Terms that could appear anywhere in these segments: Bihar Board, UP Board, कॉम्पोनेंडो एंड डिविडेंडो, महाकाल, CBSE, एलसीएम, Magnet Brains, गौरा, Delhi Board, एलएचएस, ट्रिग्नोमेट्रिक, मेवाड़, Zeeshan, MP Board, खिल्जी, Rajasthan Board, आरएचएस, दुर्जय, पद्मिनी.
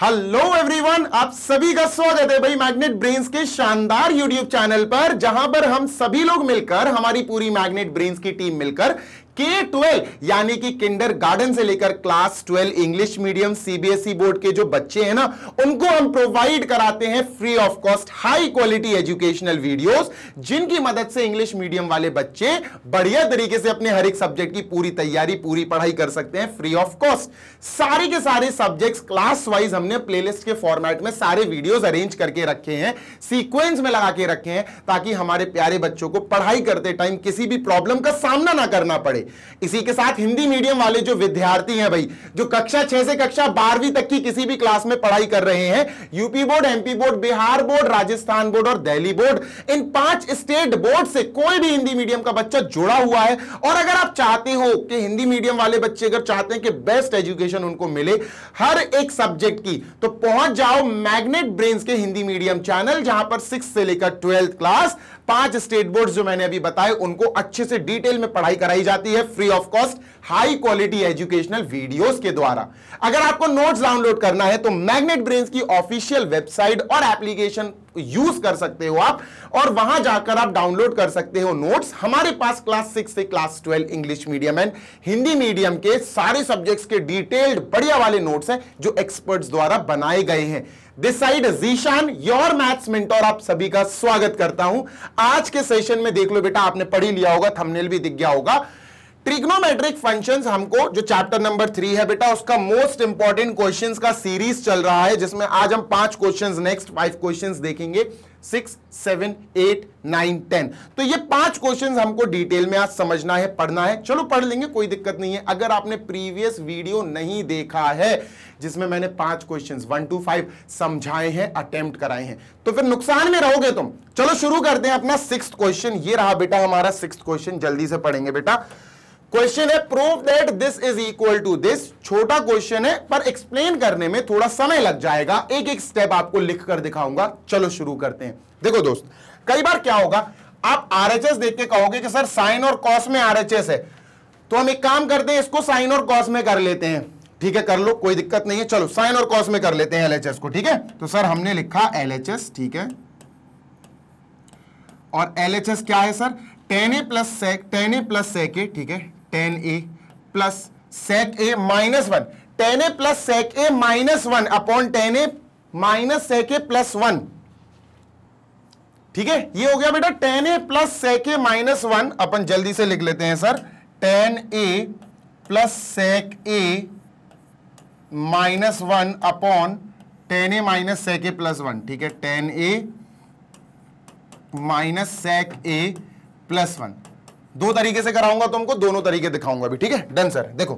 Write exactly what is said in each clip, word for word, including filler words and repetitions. Hello everyone, आप सभी का स्वागत है भाई मैग्नेट ब्रेन्स के शानदार यूट्यूब चैनल पर, जहां पर हम सभी लोग मिलकर, हमारी पूरी मैग्नेट ब्रेन्स की टीम मिलकर के ट्वेल्व यानी कि किंडर गार्डन से लेकर class twelve English medium CBSE board के जो बच्चे हैं ना, उनको हम प्रोवाइड कराते हैं free of cost high quality educational videos, जिनकी मदद से इंग्लिश मीडियम वाले बच्चे बढ़िया तरीके से अपने हर एक सब्जेक्ट की पूरी तैयारी, पूरी पढ़ाई कर सकते हैं फ्री ऑफ कॉस्ट। सारे के सारे सब्जेक्ट्स क्लास वाइज हमने प्लेलिस्ट के फॉर्मेट में सारे वीडियोज अरेंज करके रखे हैं, सीक्वेंस में लगा के रखे हैं, ताकि हमारे प्यारे बच्चों को पढ़ाई करते टाइम किसी भी प्रॉब्लम का सामना ना करना पड़े। इसी के साथ हिंदी मीडियम वाले जो विद्यार्थी हैं भाई, जो कक्षा छह से कक्षा बारहवीं तक की किसी भी क्लास में पढ़ाई कर रहे हैं, UP board, MP board, Bihar board, Rajasthan board और दिल्ली बोर्ड, इन पांच स्टेट बोर्ड से कोई भी हिंदी मीडियम का बच्चा जुड़ा हुआ है। और अगर आप चाहते हो कि हिंदी मीडियम वाले बच्चे अगर चाहते हैं कि बेस्ट एजुकेशन उनको मिले हर एक सब्जेक्ट की, तो पहुंच जाओ मैग्नेट ब्रेन्स के हिंदी मीडियम चैनल, जहां पर सिक्स से लेकर ट्वेल्थ क्लास पांच स्टेट बोर्ड जो मैंने अभी बताए, उनको अच्छे से डिटेल में पढ़ाई कराई जाती है free of cost high quality educational videos के द्वारा। अगर आपको नोट्स डाउनलोड करना है तो मैग्नेट ब्रेन्स की ऑफिशियल वेबसाइट और एप्लीकेशन यूज कर सकते हो आप, और वहां जाकर आप डाउनलोड कर सकते हो नोट्स। हमारे पास क्लास सिक्स से class twelve English medium and Hindi medium के सारे सब्जेक्ट्स के डिटेल्ड बढ़िया वाले नोट्स हैं, जो एक्सपर्ट्स द्वारा बनाए गए हैं। This side Zeeshan, your maths mentor, आप सभी का स्वागत करता हूं आज के सेशन में। देख लो बेटा, आपने पढ़ ही लिया होगा, थंबनेल भी दिख गया होगा। ट्रिग्नोमेट्रिक फंक्शंस हमको जो चैप्टर नंबर थ्री है बेटा, उसका मोस्ट इंपॉर्टेंट क्वेश्चंस का सीरीज चल रहा है, जिसमें आज हम पांच क्वेश्चंस, नेक्स्ट फाइव क्वेश्चंस देखेंगे, six seven eight nine ten. तो ये पांच क्वेश्चंस हमको डिटेल में आज समझना है, पढ़ना है। चलो पढ़ लेंगे, कोई दिक्कत नहीं है। अगर आपने प्रीवियस वीडियो नहीं देखा है, जिसमें मैंने पांच क्वेश्चंस वन टू फाइव समझाए हैं, अटेम्प्ट कराए हैं, तो फिर नुकसान में रहोगे तुम। चलो शुरू करते हैं अपना सिक्स्थ क्वेश्चन। ये रहा बेटा हमारा सिक्स्थ क्वेश्चन, जल्दी से पढ़ेंगे बेटा। क्वेश्चन है prove that this is equal to this. छोटा क्वेश्चन है, पर एक्सप्लेन करने में थोड़ा समय लग जाएगा, एक एक स्टेप आपको लिख कर दिखाऊंगा। चलो शुरू करते हैं। देखो दोस्त, कई बार क्या होगा, आप आरएचएस देख के कहोगे कि सर साइन और कॉस में आरएचएस है, तो हम एक काम करते हैं, इसको साइन और कॉस में कर लेते हैं। ठीक है, कर लो, कोई दिक्कत नहीं है। चलो साइन और कॉस में कर लेते हैं एलएचएस को। ठीक है, तो सर हमने लिखा एलएचएस, ठीक है, और एलएचएस क्या है सर, टेन ए प्लस सेक, टेन ए प्लस सेक ए, ठीक है, टेन ए प्लस सेक ए माइनस वन, टेन ए प्लस सेक ए माइनस वन अपॉन टेन ए माइनस सेक ए प्लस वन। ठीक है, ये हो गया बेटा टेन ए प्लस सेक ए माइनस वन। अपन जल्दी से लिख लेते हैं सर, टेन ए प्लस सेक ए माइनस वन अपॉन टेन ए माइनस सेक ए प्लस वन। ठीक है, टेन ए माइनस सेक ए प्लस वन। दो तरीके से कराऊंगा तुमको, दोनों तरीके दिखाऊंगा अभी। ठीक है, डन सर। देखो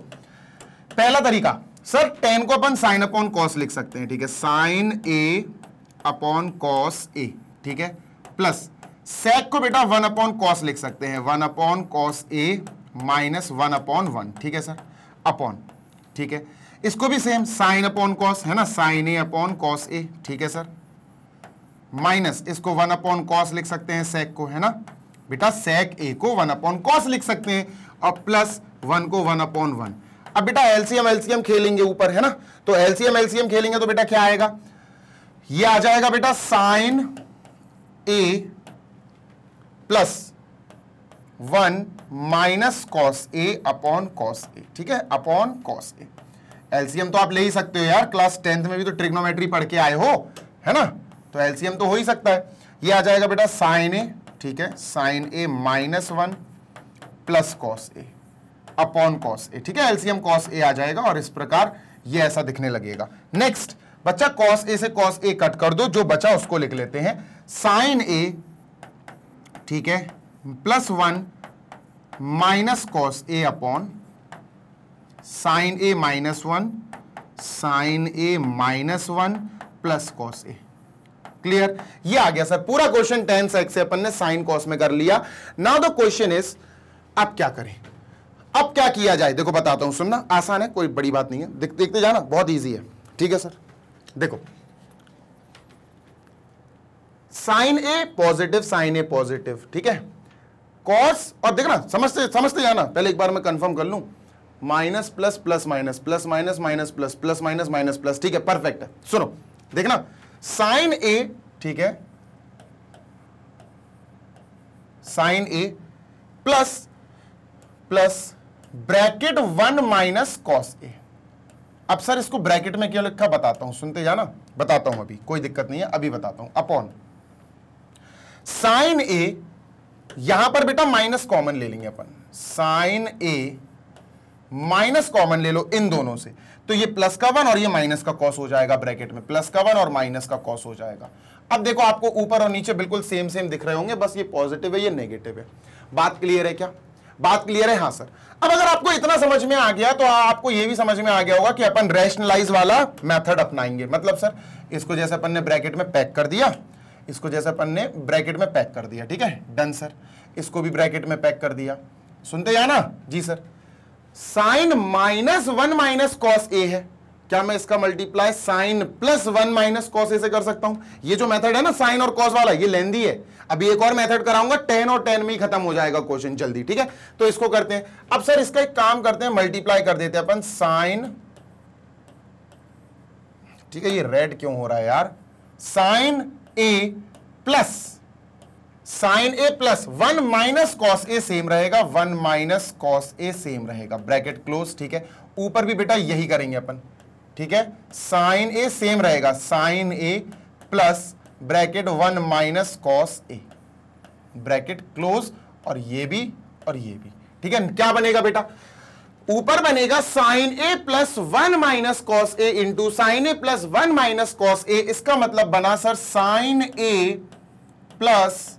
पहला तरीका सर, टेन को अपन साइन अपॉन कॉस लिख सकते हैं। ठीक है, साइन ए अपॉन कॉस ए, ठीक है, प्लस सेक को बेटा वन अपॉन कॉस लिख सकते हैं, वन अपॉन कॉस ए माइनस वन अपॉन वन। ठीक है सर, अपॉन, ठीक है, इसको भी सेम साइन अपॉन कॉस है ना, साइन ए अपॉन कॉस ए। ठीक है सर, माइनस इसको वन अपॉन कॉस लिख सकते हैं, सेक को है ना बेटा, सेक ए को वन अपॉन कॉस लिख सकते हैं, और प्लस वन को वन अपॉन वन। अब बेटा एलसीएम एलसीएम खेलेंगे ऊपर है ना, तो एलसीएम एलसीएम खेलेंगे तो बेटा क्या आएगा, ये आ जाएगा बेटा साइन ए प्लस वन माइनस कॉस ए अपॉन कॉस ए। ठीक है, अपॉन कॉस ए। एलसीएम तो आप ले ही सकते हो यार, क्लास टेंथ में भी तो ट्रिग्नोमेट्री पढ़ के आए हो है ना, तो एलसीएम तो हो ही सकता है। ये आ जाएगा बेटा साइन ए, ठीक है, साइन ए माइनस वन प्लस कॉस ए अपॉन कॉस ए। ठीक है, एलसीएम कॉस ए आ जाएगा, और इस प्रकार ये ऐसा दिखने लगेगा। नेक्स्ट बच्चा, कॉस ए से कॉस ए कट कर दो, जो बचा उसको लिख लेते हैं साइन ए, ठीक है, प्लस वन माइनस कॉस ए अपॉन साइन ए माइनस वन, साइन ए माइनस वन प्लस कॉस ए। क्लियर, ये आ गया सर पूरा क्वेश्चन। टेन सेक से अपन ने साइन कॉस में कर लिया। नाउ द क्वेश्चन इज, अब क्या करें, अब क्या किया जाए, देखो बताता हूं, सुनना आसान है, कोई बड़ी बात नहीं है, देख, देखते जाना, बहुत इजी है। ठीक है सर, देखो साइन ए पॉजिटिव, साइन ए पॉजिटिव, ठीक है, कॉस, और देखना समझते समझते जाना, पहले एक बार मैं कंफर्म कर लूं, minus plus plus minus plus minus minus plus plus minus minus plus, ठीक है, परफेक्ट है। सुनो देखना, साइन ए, ठीक है, साइन ए plus plus bracket one minus cos ए। अब सर इसको ब्रैकेट में क्यों लिखा बताता हूं, सुनते जाना, बताता हूं, अभी कोई दिक्कत नहीं है, अभी बताता हूं। अपॉन साइन ए, यहां पर बेटा माइनस कॉमन ले लेंगे अपन, साइन ए माइनस कॉमन ले लो इन दोनों से, तो ये प्लस का वन और ये माइनस का कॉस हो जाएगा, ब्रैकेट में प्लस का वन और माइनस का कॉस हो जाएगा। अब देखो आपको ऊपर और नीचे बिल्कुल सेम सेम दिख रहे होंगे, बस ये पॉजिटिव है ये नेगेटिव है। बात क्लियर है क्या, बात क्लियर है? हाँ सर। अब अगर आपको इतना समझ में आ गया तो आपको ये भी समझ में आ गया होगा कि अपन रैशनलाइज वाला मेथड अपनाएंगे। मतलब सर इसको जैसे अपन ने ब्रैकेट में पैक कर दिया, इसको जैसे अपन ने ब्रैकेट में पैक कर दिया, ठीक है, डन सर, इसको भी ब्रैकेट में पैक कर दिया, सुनते हैं ना जी sir. Sine minus one minus cos ए है, क्या मैं इसका multiply sine plus one minus cos ए से कर सकता हूं? ये जो मेथड है ना साइन और कॉस वाला, ये लेंदी है, अभी एक और मेथड कराऊंगा, टेन और टेन में ही खत्म हो जाएगा क्वेश्चन जल्दी, ठीक है, तो इसको करते हैं। अब सर इसका एक काम करते हैं, मल्टीप्लाई कर देते हैं अपन साइन, ठीक है, ये रेड क्यों हो रहा है यार, साइन ए प्लस साइन ए प्लस वन माइनस कॉस ए सेम रहेगा, वन माइनस कॉस ए सेम रहेगा, ब्रैकेट क्लोज, ठीक है, ऊपर भी बेटा यही करेंगे अपन, ठीक है, साइन ए सेम रहेगा, साइन ए plus bracket one minus cos ए, ब्रैकेट क्लोज, और ये भी और ये भी, ठीक है। क्या बनेगा बेटा, ऊपर बनेगा साइन ए प्लस वन माइनस कॉस ए इंटू साइन ए प्लस वन माइनस कॉस ए, इसका मतलब बना सर साइन ए प्लस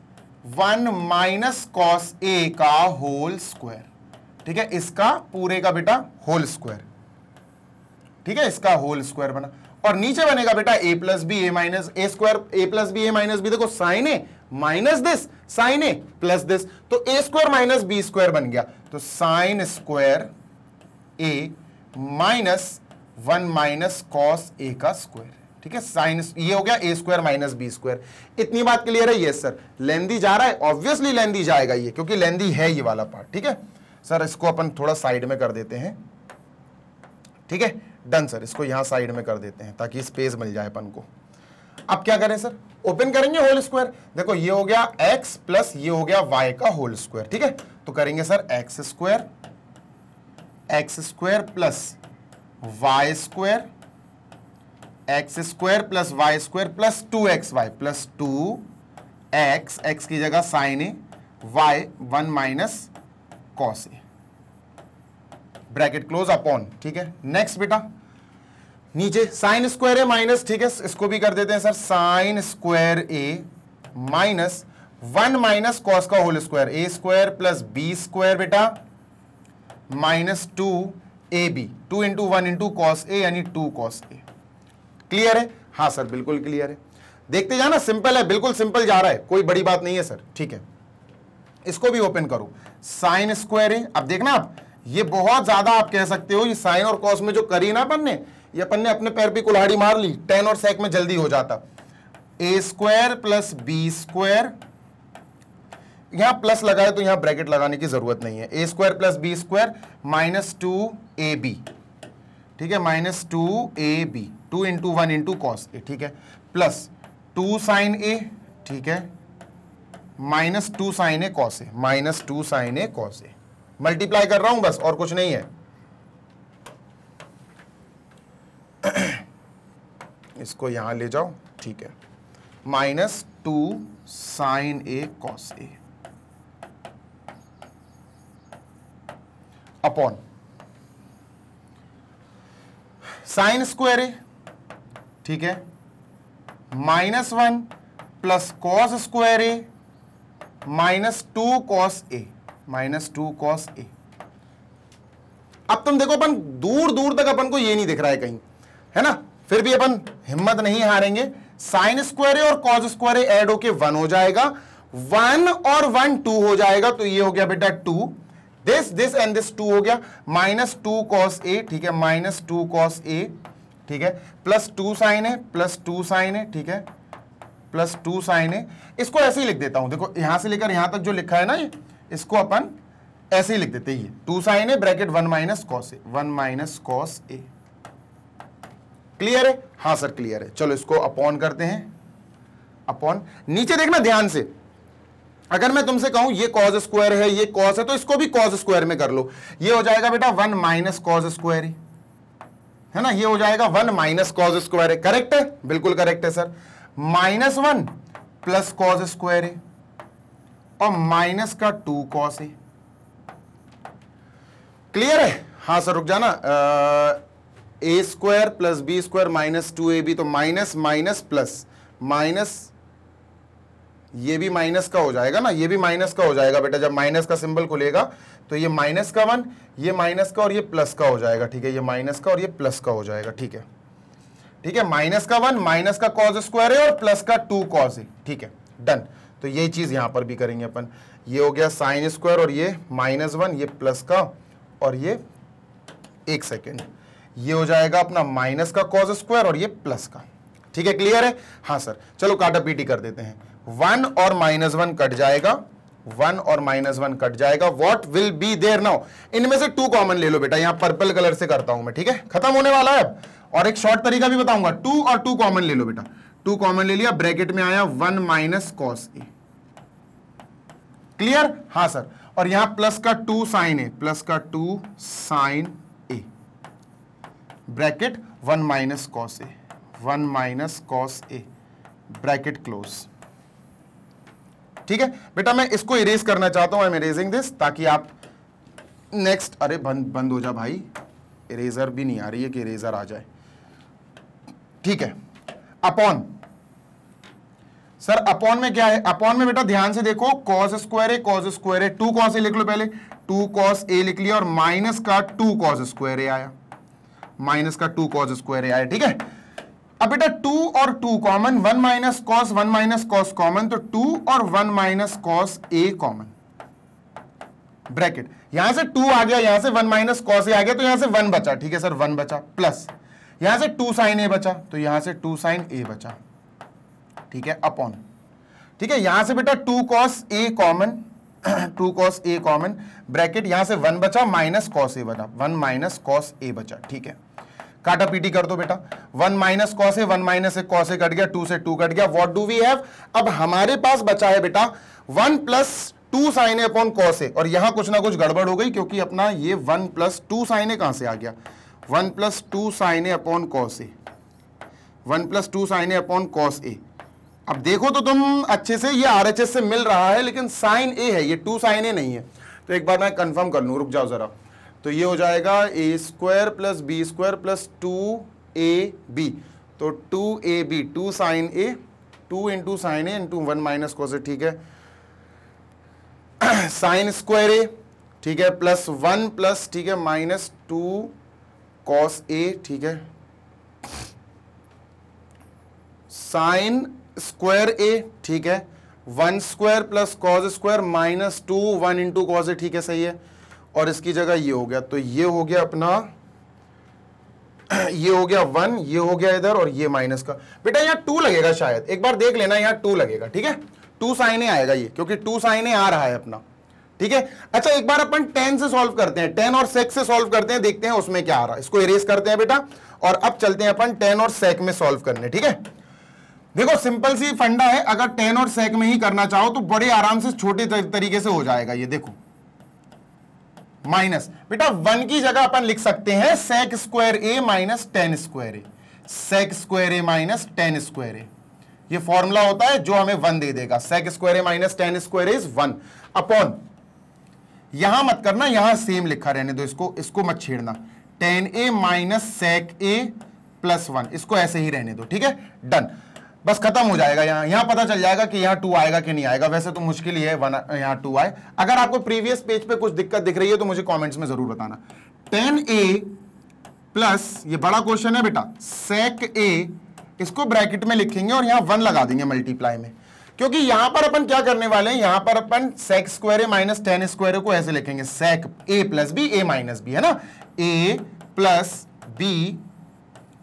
वन माइनस कॉस ए का होल स्क्वायर, ठीक है, इसका पूरे का बेटा होल स्क्वायर, ठीक है, इसका होल स्क्वायर बना। और नीचे बनेगा बेटा a plus B A minus A square, a plus B A minus B, देखो sine A minus this sine A plus this, तो ए स्क्वायर माइनस बी स्क्वायर बन गया, तो sine square a minus one minus cos ए का square, ठीक है, sine ये हो गया ए स्क्वायर माइनस बी स्क्वायर। इतनी बात क्लियर है? Yes sir. लेंदी जा रहा है, ऑब्वियसली लेंदी जाएगा ये, क्योंकि लेंदी है ये वाला पार्ट, ठीक है सर। इसको अपन थोड़ा साइड में कर देते हैं, ठीक है, डन सर, इसको यहां साइड में कर देते हैं ताकि स्पेस मिल जाए अपन को। अब क्या करें सर, ओपन करेंगे होल स्क्वायर, देखो ये हो गया x प्लस ये हो गया y का होल स्क्वायर, ठीक है, तो करेंगे sir x square x square plus y square x square plus y square plus two x y plus two x, x की जगह sine A, y one minus cos A, bracket close, upon, ठीक है। Next बेटा नीचे sign square ए minus, ठीक है, इसको भी कर देते हैं सर, साइन स्क्वायर ए माइनस वन माइनस कॉस का होल स्क्वायर, ए स्क्वायर प्लस बी स्क्वायर बेटा minus two A B, two into one into cos ए यानी टू कॉस ए। क्लियर है? हाँ सर बिल्कुल क्लियर है, देखते जाना, सिंपल है, बिल्कुल सिंपल जा रहा है, कोई बड़ी बात नहीं है सर, ठीक है। इसको भी ओपन करो, साइन स्क्वायर ए, अब देखना आप ये बहुत ज्यादा आप कह सकते हो, ये साइन और कॉस में जो करी ना अपन ने, ये अपन ने अपने पैर पे कुल्हाड़ी मार ली, टेन और सेक में जल्दी हो जाता। ए स्क्वायर प्लस बी स्क्वायर, यहाँ प्लस लगाए तो यहाँ ब्रैकेट लगाने की जरूरत नहीं है, ए square plus B square minus two A B, ठीक है, minus two A B, two into one into cos ए, ठीक है, प्लस टू साइन ए, ठीक है, माइनस टू साइन ए कॉस ए, माइनस टू साइन ए कॉस ए, मल्टीप्लाई कर रहा हूं बस, और कुछ नहीं है। इसको यहां ले जाओ, ठीक है, माइनस टू साइन ए कॉस ए, अपॉन साइन स्क्वायर ए, ठीक है, minus one plus cos square ए माइनस टू कॉस ए, माइनस टू कॉस ए। अब तुम देखो अपन दूर दूर तक अपन को ये नहीं दिख रहा है कहीं, है ना, फिर भी अपन हिम्मत नहीं हारेंगे, साइन स्क्वायर ए और कॉस स्क्वायर ए ऐड होके वन हो जाएगा, वन और वन टू हो जाएगा, तो ये हो गया बेटा two, this this and this two हो गया, माइनस टू कॉस ए, ठीक है, माइनस टू कॉस ए, ठीक है, प्लस टू साइन ए प्लस टू साइन ए, ठीक है, प्लस टू साइन ए। इसको ऐसे ही लिख देता हूं, देखो यहां से लेकर यहां तक जो लिखा है ना, ये इसको अपन ऐसे ही लिख देते ये two sine A bracket one minus cos A, one minus cos A. Clear है? हाँ सर क्लियर है। चलो इसको अपॉन करते हैं। अपॉन नीचे देखना ध्यान से, अगर मैं तुमसे कहूं ये कॉस स्क्वायर है ये कॉस है तो इसको भी कॉस स्क्वायर में कर लो। ये हो जाएगा बेटा वन माइनस कॉस स्क्वायर है ना, ये हो जाएगा वन माइनस कॉस स्क्वायर है। करेक्ट है? बिल्कुल करेक्ट है sir. Minus one plus cos square है और माइनस का टू कॉस है। क्लियर है? हाँ सर रुक जाना, ए square plus B square minus two ए बी, तो माइनस माइनस प्लस माइनस, ये भी माइनस का हो जाएगा ना, ये भी माइनस का हो जाएगा बेटा। जब माइनस का सिंबल खुलेगा तो ये माइनस का वन, ये माइनस का और ये प्लस का हो जाएगा। ठीक है, ये माइनस का और ये प्लस का हो जाएगा। ठीक है ठीक है, माइनस का वन, माइनस का कॉस स्क्वायर है और प्लस का टू कॉस है। ठीक है डन। तो यही चीज यहां पर भी करेंगे अपन। ये हो गया साइन स्क्वायर और ये माइनस वन, ये प्लस का और ये, एक सेकेंड, ये हो जाएगा अपना माइनस का कॉस स्क्वायर और ये प्लस का। ठीक है क्लियर है? हाँ सर। चलो काटा पीटी कर देते हैं। वन और माइनस वन कट जाएगा, वन और माइनस वन कट जाएगा। What will be there now? इनमें से टू कॉमन ले लो बेटा, यहाँ पर्पल कलर से करता हूं मैं। ठीक है, खत्म होने वाला है अब। और एक शॉर्ट तरीका भी बताऊंगा, टू और टू कॉमन ले लो बेटा। टू कॉमन ले लिया, ब्रैकेट में आया वन माइनस कॉस ए। क्लियर? हाँ सर। और यहां प्लस का टू साइन ए, प्लस का two sine A, bracket one minus cos A, one minus cos A, bracket close. ठीक है बेटा, मैं इसको इरेज करना चाहता हूं। आई एम इरेजिंग दिस ताकि आप नेक्स्ट, अरे बंद बंद हो जा भाई, इरेजर भी नहीं आ रही है कि इरेजर आ जाए। ठीक है, अपॉन। सर अपॉन में क्या है? अपॉन में बेटा ध्यान से देखो, कॉस स्क्वायर है कॉस स्क्वायर है, टू कॉस ए लिख लो पहले, टू कॉस ए लिख लिया और माइनस का टू कॉस स्क्वायर ए आया, माइनस का टू कॉस स्क्वायर ए आया। ठीक है, अब बेटा टू और two common, one minus cos one minus cos common, तो टू और वन माइनस कॉस ए कॉमन, ब्रैकेट यहां से टू आ गया, यहां से वन माइनस कॉस ए आ गया, तो यहां से वन बचा। ठीक है सर, वन बचा, प्लस यहां से टू साइन ए बचा, तो यहां से टू साइन ए बचा। ठीक है, अपॉन। ठीक है, यहां से बेटा टू कॉस ए कॉमन, टू कॉस ए कॉमन, ब्रैकेट यहां से वन बचा माइनस कॉस ए बचा, वन माइनस कॉस ए बचा। ठीक है, काटा पीटी कर दो बेटा। One minus cos A, one minus cos A cut गया, टू से टू कट गया। What do we have? अब हमारे पास बचा है बेटा वन प्लस टू साइन ए अपॉन कॉस ए, और यहां कुछ ना कुछ गड़बड़ हो गई क्योंकि अपना ये one plus two sine A कहां से आ गया? One plus two sine A upon cos A, one plus two sine A upon cos ए। अब देखो तो तुम अच्छे से, ये आर एच एस से मिल रहा है लेकिन साइन ए है, ये टू साइन ए नहीं है। तो एक बार मैं कंफर्म कर लूँ, रुक जाओ जरा। तो ये हो जाएगा ए square plus B square plus two ए बी, तो two A B, two sine A, two into sine A into one minus cos ए। ठीक है, साइन स्क्वायर ए, ठीक है, प्लस वन प्लस, ठीक है, माइनस टू कॉस ए। ठीक है, साइन स्क्वायर ए, ठीक है, one square plus cos square minus two, one into cos ए। ठीक है, सही है। और इसकी जगह ये हो गया, तो ये हो गया अपना, ये हो गया वन, ये हो गया इधर, और ये माइनस का बेटा यहाँ टू लगेगा शायद, एक बार देख लेना, यहाँ टू लगेगा। ठीक है, टू साइन ए आएगा ये, क्योंकि टू साइन ए आ रहा है अपना। ठीक है, अच्छा एक बार अपन टेन से सॉल्व करते हैं, टेन और सेक से सॉल्व करते हैं, देखते हैं उसमें क्या आ रहा है। इसको इरेज करते हैं बेटा, और अब चलते हैं अपन टेन और सेक में सॉल्व करने। ठीक है, देखो सिंपल सी फंडा है, अगर टेन और सेक में ही करना चाहो तो बड़े आराम से छोटे तरीके से हो जाएगा। ये देखो माइनस, बेटा वन की जगह अपन लिख सकते हैं सेक स्क्वायर ए माइनस टेन स्क्वायर ए, सेक स्क्वायर ए माइनस टेन स्क्वायर ए। ये फॉर्मूला होता है जो हमें वन दे देगा, sec square A minus tan square A is one upon, यहां मत करना, यहां सेम लिखा रहने दो इसको, इसको मत छेड़ना, टेन ए माइनस सेक ए प्लस वन, इसको ऐसे ही रहने दो। ठीक है डन, बस खत्म हो जाएगा। यहाँ यहाँ पता चल जाएगा कि यहाँ टू आएगा कि नहीं आएगा। वैसे तो मुश्किल ही है वन यहाँ टू आए। अगर आपको प्रीवियस पेज पे कुछ दिक्कत दिख रही है तो मुझे कमेंट्स में जरूर बताना। टेन ए प्लस, ये बड़ा क्वेश्चन है बेटा, सेक ए, इसको ब्रैकेट में लिखेंगे और यहाँ वन लगा देंगे मल्टीप्लाई में, क्योंकि यहाँ पर अपन क्या करने वाले हैं, यहाँ पर अपन सेक स्क्वायर ए माइनस टेन स्क्वायर ए को ऐसे लिखेंगे, सेक ए प्लस बी ए माइनस बी, है ना, ए plus B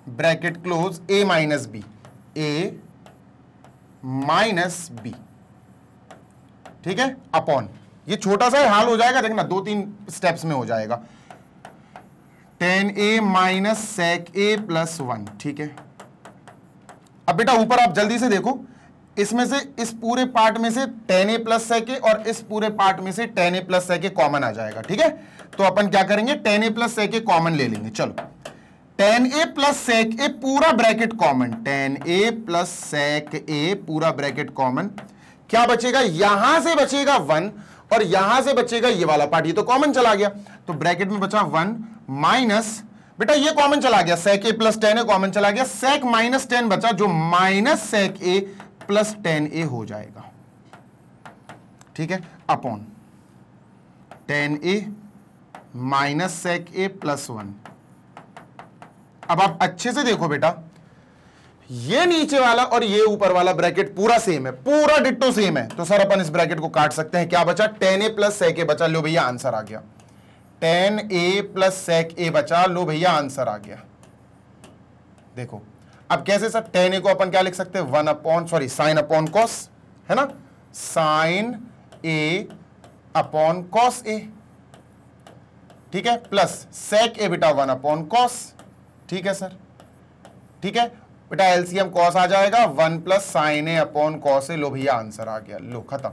bracket close A minus B, A minus B. ठीक है, अपॉन ये छोटा सा हाल हो जाएगा, देखना दो तीन स्टेप्स में हो जाएगा। टेन ए माइनस सेक ए प्लस वन, ठीक है। अब बेटा ऊपर आप जल्दी से देखो, इसमें से इस पूरे पार्ट में से टेन ए प्लस सेक ए और इस पूरे पार्ट में से tan A plus sec A common आ जाएगा, ठीक है। तो अपन क्या करेंगे, tan A plus sec A common ले लेंगे। चलो टेन ए प्लस सेक ए पूरा ब्रैकेट कॉमन, टेन ए प्लस सेक ए पूरा ब्रैकेट कॉमन, क्या बचेगा, यहां से बचेगा वन और यहां से बचेगा ये वाला पार्ट, ये तो कॉमन चला गया तो ब्रैकेट में बचा वन माइनस, बेटा ये कॉमन चला गया, sec A plus tan A common चला गया, सेक माइनस टेन बचा जो minus sec A plus tan A हो जाएगा, ठीक है, अपॉन टेन ए माइनस सेक ए प्लस वन। अब आप अच्छे से देखो बेटा, ये नीचे वाला और ये ऊपर वाला ब्रैकेट पूरा सेम है, पूरा डिट्टो सेम है, तो सर अपन इस ब्रैकेट को काट सकते हैं। क्या बचा, टेन ए प्लस सेक ए बचा, लो भैया आंसर आ गया, टेन ए प्लस सेक ए बचा, लो भैया आंसर आ गया। देखो अब कैसे सर, टेन ए को अपन क्या लिख सकते हैं, one upon sorry sine upon cos, है ना, साइन ए अपॉन कॉस ए, ठीक है, प्लस सेक ए बेटा वन अपॉन कॉस, ठीक है सर, ठीक है बेटा, एलसीएम कॉस आ जाएगा, वन प्लस साइन ए अपॉन कॉस ए, लो भैया आंसर आ गया, लो खत्म,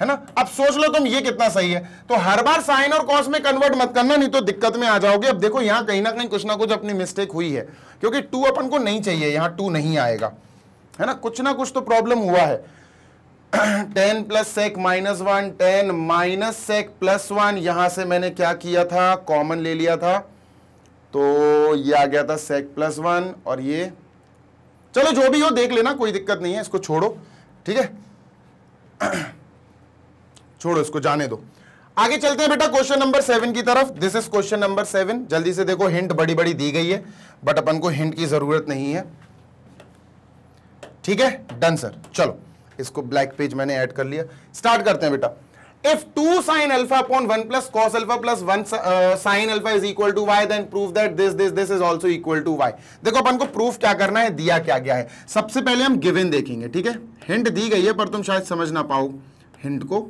है ना। अब सोच लो तुम ये कितना सही है, तो हर बार साइन और कॉस में कन्वर्ट मत करना, नहीं तो दिक्कत में आ जाओगे। अब देखो यहां कहीं ना कहीं कुछ ना कुछ अपनी मिस्टेक हुई है, क्योंकि टू अपन को नहीं चाहिए, यहां टू नहीं आएगा, है ना, कुछ ना कुछ तो प्रॉब्लम हुआ है। Tan plus sec minus one, tan minus sec plus one, यहां से मैंने क्या किया था, कॉमन ले लिया था, तो ये आ गया था सेक प्लस वन और ये, चलो जो भी हो देख लेना, कोई दिक्कत नहीं है, इसको छोड़ो, ठीक है, छोड़ो इसको, जाने दो। आगे चलते हैं बेटा क्वेश्चन नंबर सेवन की तरफ। This is question number seven. जल्दी से देखो, हिंट बड़ी बड़ी दी गई है बट अपन को हिंट की जरूरत नहीं है, ठीक है, डन सर। चलो इसको ब्लैक पेज मैंने ऐड कर लिया, स्टार्ट करते हैं बेटा। If two sin alpha upon one plus cos alpha plus one uh, sin alpha is equal to y, then prove that this this this is also equal to y. देखो अपन को proof क्या करना है, दिया क्या गया है। सबसे पहले हम गिवन देखेंगे, ठीक है, हिंट दी गई है पर तुम शायद समझ ना पाओ हिंट को,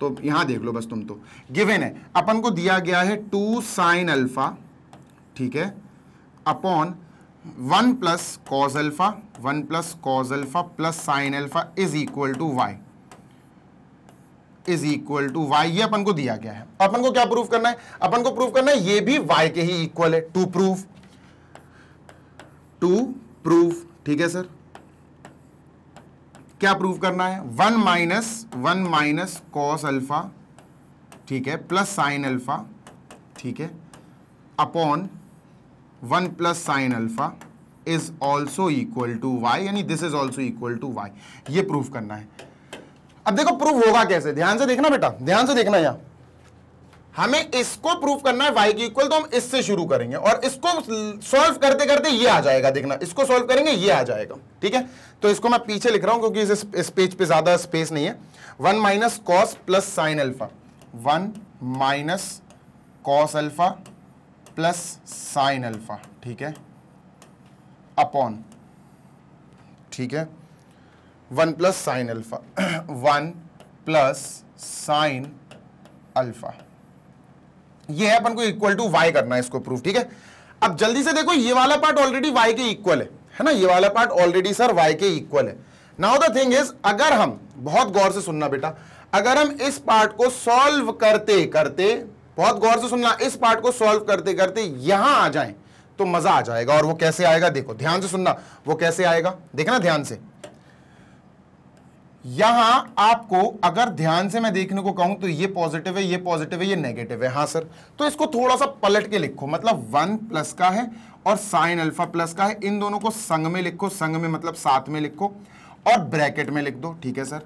तो यहां देख लो बस तुम, तो गिवन है, अपन को दिया गया है टू साइन अल्फा, ठीक है, upon one plus cos alpha, one plus cos alpha plus sine alpha is equal to y, is equal to y, ये अपन को दिया गया है। अपन को क्या प्रूफ करना है, अपन को प्रूफ करना है ये भी वाई के ही इक्वल है, टू प्रूफ, टू प्रूफ, ठीक है सर। क्या प्रूफ करना है, one minus one minus cos alpha, ठीक है, प्लस साइन अल्फा, ठीक है, upon one plus sine alpha is also equal to y, यानी this is also equal to y, ये प्रूफ करना है। अब देखो प्रूफ होगा कैसे, ध्यान से देखना बेटा, ध्यान से देखना, यहां हमें इसको प्रूफ करना है y की इक्वल, तो हम इससे शुरू करेंगे और इसको सॉल्व करते करते ये आ जाएगा, देखना इसको सॉल्व करेंगे ये आ जाएगा, ठीक है। तो इसको मैं पीछे लिख रहा हूं क्योंकि इस, इस पेज पे ज्यादा स्पेस नहीं है। One minus cos plus sine alpha, one minus cos alpha plus sine alpha, ठीक है, अपॉन, ठीक है, one plus sine alpha, one plus sine alpha, ये है अपन को इक्वल टू वाई करना है इसको प्रूफ, ठीक है। अब जल्दी से देखो, ये वाला पार्ट ऑलरेडी वाई के इक्वल है, है ना, ये वाला पार्ट ऑलरेडी सर वाई के इक्वल है। नाउ द थिंग इज, अगर हम बहुत गौर से सुनना बेटा, अगर हम इस पार्ट को सॉल्व करते करते, बहुत गौर से सुनना, इस पार्ट को सॉल्व करते करते यहां आ जाए तो मजा आ जाएगा। और वो कैसे आएगा, देखो ध्यान से सुनना, वो कैसे आएगा, देखना ध्यान से। यहां आपको अगर ध्यान से मैं देखने को कहूं तो ये पॉजिटिव है, ये पॉजिटिव है, ये नेगेटिव है, हाँ सर, तो इसको थोड़ा सा पलट के लिखो, मतलब वन प्लस का है और साइन अल्फा प्लस का है, इन दोनों को संग में लिखो, संग में मतलब साथ में लिखो और ब्रैकेट में लिख दो, ठीक है सर।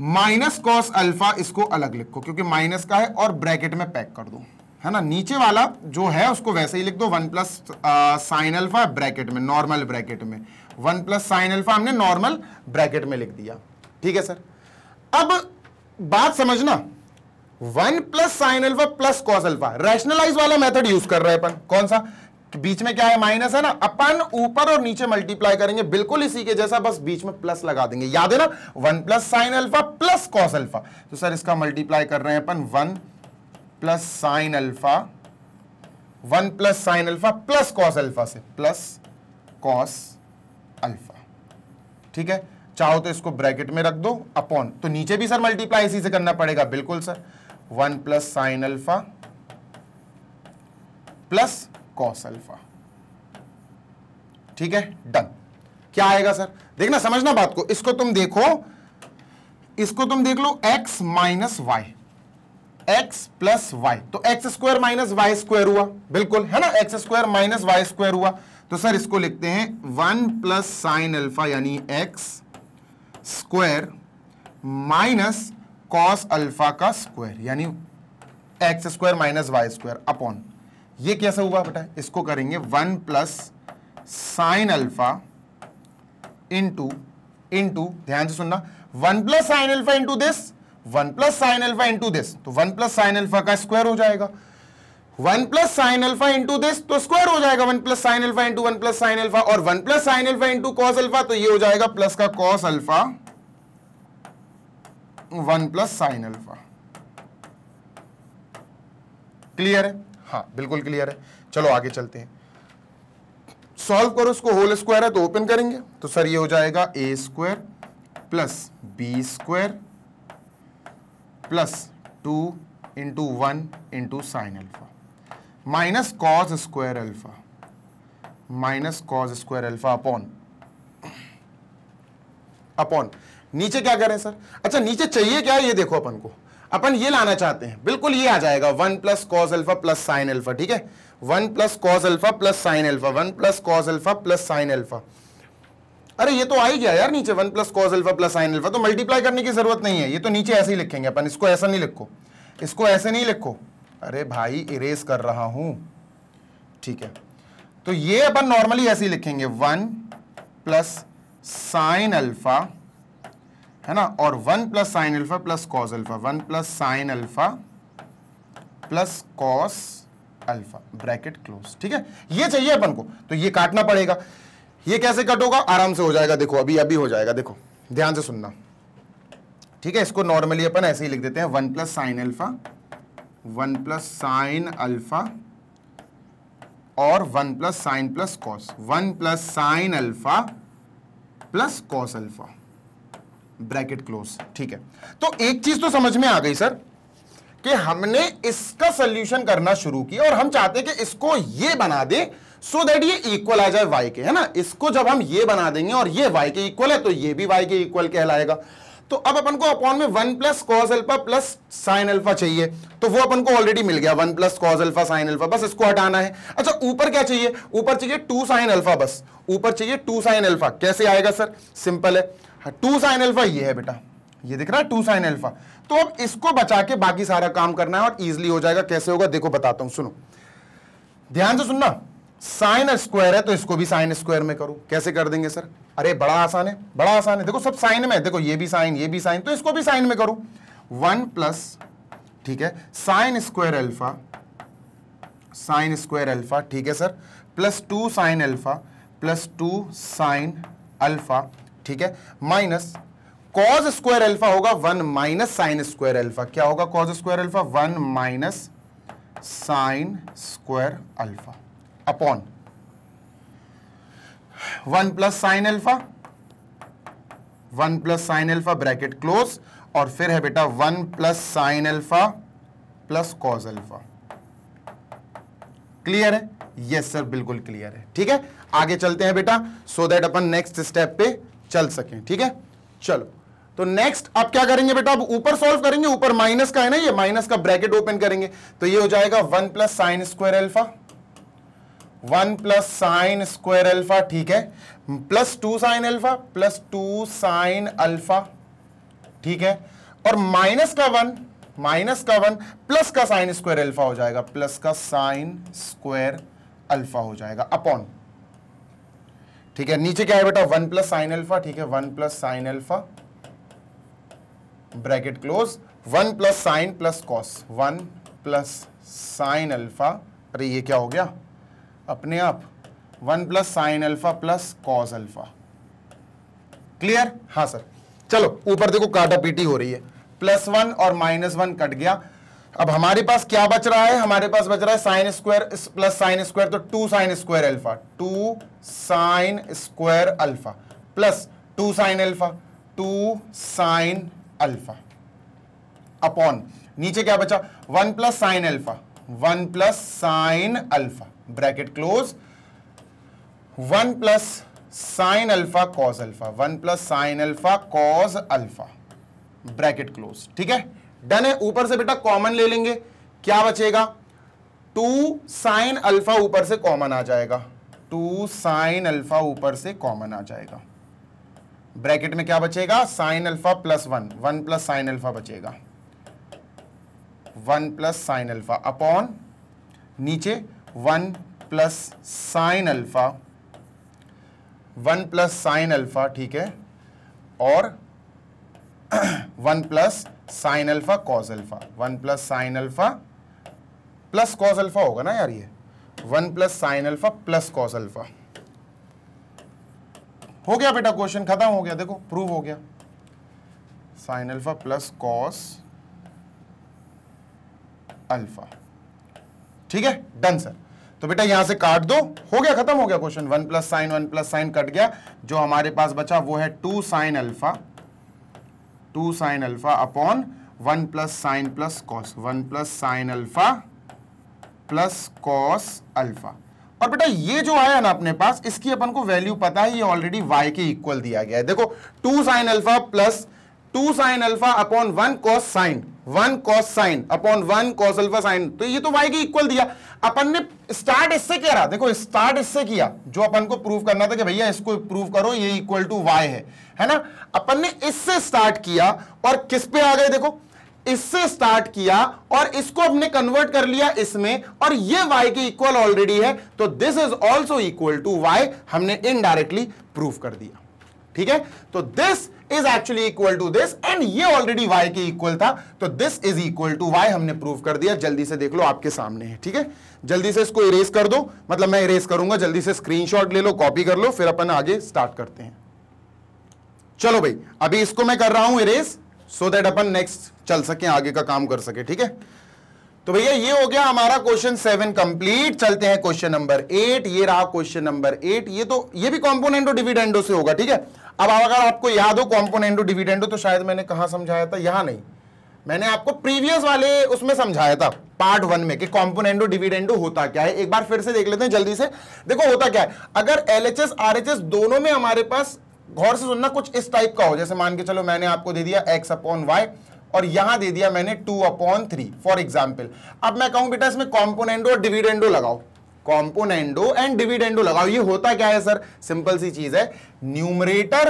माइनस कॉस अल्फा इसको अलग लिखो क्योंकि माइनस का है और ब्रैकेट में पैक कर दो, है ना, नीचे वाला जो है उसको वैसे ही लिख दो, one plus sine alpha bracket में, नॉर्मल ब्रैकेट में, वन प्लस साइन अल्फा हमने नॉर्मल ब्रैकेट में लिख दिया, ठीक है सर। अब बात समझना, one plus sine alpha plus cos alpha, rationalise वाला मेथड यूज कर रहे हैं अपन, कौन सा, बीच में क्या है, माइनस है ना, अपन ऊपर और नीचे मल्टीप्लाई करेंगे बिल्कुल इसी के जैसा, बस बीच में प्लस लगा देंगे, याद है ना, one plus sine alpha plus cos alpha. तो सर इसका मल्टीप्लाई कर रहे हैं अपन one plus sine alpha, one plus sine alpha plus cos alpha से, प्लस कॉस अल्फा, ठीक है। चाहो तो इसको ब्रैकेट में रख दो अपॉन, तो नीचे भी सर मल्टीप्लाई इसी से करना पड़ेगा, बिल्कुल sir, one plus sine alpha plus cos alpha, ठीक है, डन। क्या आएगा सर, देखना समझना बात को, इसको तुम देखो, इसको तुम देख लो, x minus y, x plus y, तो x square minus y square हुआ, बिल्कुल है ना, x square minus y square हुआ। तो सर इसको लिखते हैं वन प्लस साइन अल्फा यानी x square minus cos alpha का स्क्वायर यानी x square minus y square upon, ये कैसे हुआ बेटा, इसको करेंगे one plus sine alpha into into, ध्यान से सुनना, one plus sine alpha into this, one plus sine alpha into this, तो वन प्लस साइन अल्फा का स्क्वायर हो जाएगा, one plus sine alpha into this तो स्क्वायर हो जाएगा, one plus sine alpha into one plus sine alpha, और one plus sine alpha into cos alpha, तो ये हो जाएगा प्लस का cos alpha one plus sine alpha. Clear है, हाँ बिल्कुल क्लियर है। चलो आगे चलते हैं, सॉल्व करो इसको, होल स्क्वायर है तो ओपन करेंगे, तो सर ये हो जाएगा ए square plus B square plus two into one into sine alpha minus cos square alpha minus cos square alpha upon upon नीचे क्या करें सर, अच्छा नीचे चाहिए क्या ये देखो, अपन को अपन ये लाना चाहते हैं, बिल्कुल ये आ जाएगा one plus cos alpha plus sine alpha, ठीक है, one plus cos alpha plus sine alpha, one plus cos alpha plus sine alpha, अरे ये तो आ ही गया यार नीचे, one plus cos alpha plus sine alpha, तो मल्टीप्लाई करने की जरूरत नहीं है, ये तो नीचे ऐसे ही लिखेंगे अपन, इसको ऐसा नहीं लिखो, इसको ऐसे नहीं लिखो, अरे भाई इरेज कर रहा हूं, ठीक है, तो ये अपन नॉर्मली ऐसे ही लिखेंगे वन प्लस साइन अल्फा है ना, और one plus sine alpha plus cos alpha, one plus sine alpha plus cos alpha bracket close, ठीक है, ये चाहिए अपन को, तो ये काटना पड़ेगा, ये कैसे कट होगा, आराम से हो जाएगा, देखो अभी अभी हो जाएगा, देखो ध्यान से सुनना, ठीक है, इसको नॉर्मली अपन ऐसे ही लिख देते हैं one plus sine alpha, one plus sine alpha और one plus sine plus cos, one plus sine alpha plus cos alpha bracket close, ठीक है। तो एक चीज तो समझ में आ गई सर कि हमने इसका सॉल्यूशन करना शुरू किया और हम चाहते हैं कि इसको ये बना दे सो so दैट ये इक्वल आ जाए y के, है ना, इसको जब हम ये बना देंगे और ये y के इक्वल है तो ये भी y के इक्वल कहलाएगा। तो अब अपन को अपॉन में one plus cos alpha plus sine alpha चाहिए, तो वो अपन को ऑलरेडी मिल गया one plus cos alpha sine alpha, बस इसको हटाना है। अच्छा ऊपर क्या चाहिए, ऊपर चाहिए टू साइन अल्फा, बस ऊपर चाहिए टू साइन अल्फा, कैसे आएगा सर, सिंपल है, टू साइन अल्फा ये है बेटा, ये दिख रहा है टू साइन अल्फा, तो अब इसको बचा के बाकी सारा काम करना है और इजिली हो जाएगा। कैसे होगा देखो बताता हूं, सुनो ध्यान से सुनना, साइन स्क्वायर है तो इसको भी साइन स्क्वायर में करो, कैसे कर देंगे सर, अरे बड़ा आसान है, बड़ा आसान है, देखो सब साइन में है, देखो ये भी साइन ये भी साइन, तो इसको भी साइन में करो, वन प्लस, ठीक है, sine square alpha sine square alpha, ठीक है sir, plus two sine alpha plus two sine alpha, ठीक है, माइनस कॉज स्क्वायर अल्फा होगा one minus sine square alpha, क्या होगा cos square alpha one minus sine square alpha upon one plus sine alpha, one plus sine alpha bracket close, और फिर है बेटा one plus sine alpha plus cos alpha. Clear है, yes sir बिल्कुल clear है, ठीक है। आगे चलते हैं बेटा सो दैट अपन नेक्स्ट स्टेप पे चल सकें, ठीक है। चलो तो नेक्स्ट अब क्या करेंगे बेटा, अब ऊपर सॉल्व करेंगे, ऊपर माइनस का है ना, ये माइनस का ब्रैकेट ओपन करेंगे तो ये हो जाएगा one plus sine square alpha, one plus sine square alpha, ठीक है, plus two sine alpha plus two sine alpha, ठीक है, और माइनस का वन माइनस का वन प्लस का साइन स्क्वायर अल्फा हो जाएगा, प्लस का साइन स्क्वायर अल्फा हो जाएगा अपॉन, ठीक है। नीचे क्या है बेटा, वन प्लस साइन अल्फा, ठीक है, one plus sine alpha bracket close, one plus sine plus cos, one plus sine alpha, अरे ये क्या हो गया, अपने आप one plus sine alpha plus cos alpha. Clear? हाँ सर। चलो ऊपर देखो काटा पीटी हो रही है, प्लस वन और माइनस वन कट गया। अब हमारे पास क्या बच रहा है? हमारे पास बच रहा है sine square plus sine square, तो two sine square alpha, two sine square alpha plus two sine alpha, two sine alpha upon नीचे क्या बचा, one plus sine alpha, one plus sine alpha bracket close, one plus sine alpha cos alpha, one plus sine alpha cos alpha bracket close. ठीक है, done है। ऊपर से बेटा common ले लेंगे, क्या बचेगा, टू साइन अल्फा ऊपर से कॉमन आ जाएगा, टू साइन अल्फा ऊपर से कॉमन आ जाएगा। ब्रैकेट में क्या बचेगा, sine alpha plus one, one plus sine alpha बचेगा, one plus sine alpha upon नीचे one plus sine alpha, one plus sine alpha, ठीक है, और one plus sine alpha cos alpha, one plus sine alpha plus cos alpha होगा ना यार, ये one plus sine alpha plus cos alpha. हो गया बेटा, क्वेश्चन खत्म हो गया, देखो प्रूव हो गया। Sine alpha plus cos alpha, ठीक है, डन सर। तो बेटा यहां से काट दो, हो गया, खत्म हो गया question. One plus sine one plus sine कट गया, जो हमारे पास बचा वो है two sine alpha, two sine alpha upon one plus sine plus cos, one plus sine alpha plus cos alpha. और बेटा ये जो आया ना अपने पास, इसकी अपन को वैल्यू पता है, ये ऑलरेडी y के इक्वल दिया गया है। देखो two sine alpha plus two sine alpha upon one cos sine, one cos sine upon one cos alpha sine, तो ये तो y के इक्वल दिया। अपन ने स्टार्ट इससे किया रहा, देखो स्टार्ट इससे किया, जो अपन को प्रूव करना था कि भैया इसको प्रूव करो ये इक्वल टू y है, है ना। अपन ने इससे स्टार्ट किया और किस पे आ गए, देखो इससे स्टार्ट किया और इसको हमने कन्वर्ट कर लिया इसमें, और ये y के इक्वल ऑलरेडी है, तो this is also equal to y, हमने इनडायरेक्टली प्रूव कर दिया। ठीक है, तो this is actually equal to this, and ये ऑलरेडी y के इक्वल था, तो this is equal to y हमने प्रूव कर दिया। जल्दी से देख लो, आपके सामने है। ठीक है, जल्दी से इसको इरेज कर दो, मतलब मैं इरेज करूंगा, जल्दी से स्क्रीनशॉट ले लो, कॉपी कर लो, फिर अपन आगे स्टार्ट करते हैं। चलो भाई, अभी इसको मैं कर रहा हूं इरेज, सो दैट अपन नेक्स्ट चल सके, आगे का काम कर सके। ठीक है, तो भैया ये हो गया हमारा क्वेश्चन सेवन कंप्लीट। चलते हैं क्वेश्चन नंबर एट। ये रहा क्वेश्चन नंबर एट। ये तो ये भी कॉम्पोनेंटो डिविडेंडो से होगा। ठीक है, अब अगर आपको याद हो कॉम्पोनेंटो डिविडेंडो, तो शायद मैंने कहाँ समझाया था, यहाँ नहीं, मैंने आपको प्रीवियस वाले उसमें समझाया था, पार्ट वन में, कि कॉम्पोनेंटो डिविडेंडो होता क्या है। एक बार फिर से देख लेते हैं जल्दी से। देखो होता क्या है, अगर L H S R H S दोनों में हमारे पास, गौर से सुनना, कुछ इस टाइप का हो, जैसे मान के चलो मैंने आपको दे दिया एक्स अपॉन वाई और यहां दे दिया मैंने two upon three for example. अब मैं कहूं बेटा इसमें कॉम्पोनेंडो और डिविडेंडो लगाओ, कॉम्पोनेंडो एंड डिविडेंडो लगाओ। ये होता क्या है सर, सिंपल सी चीज है, न्यूमरेटर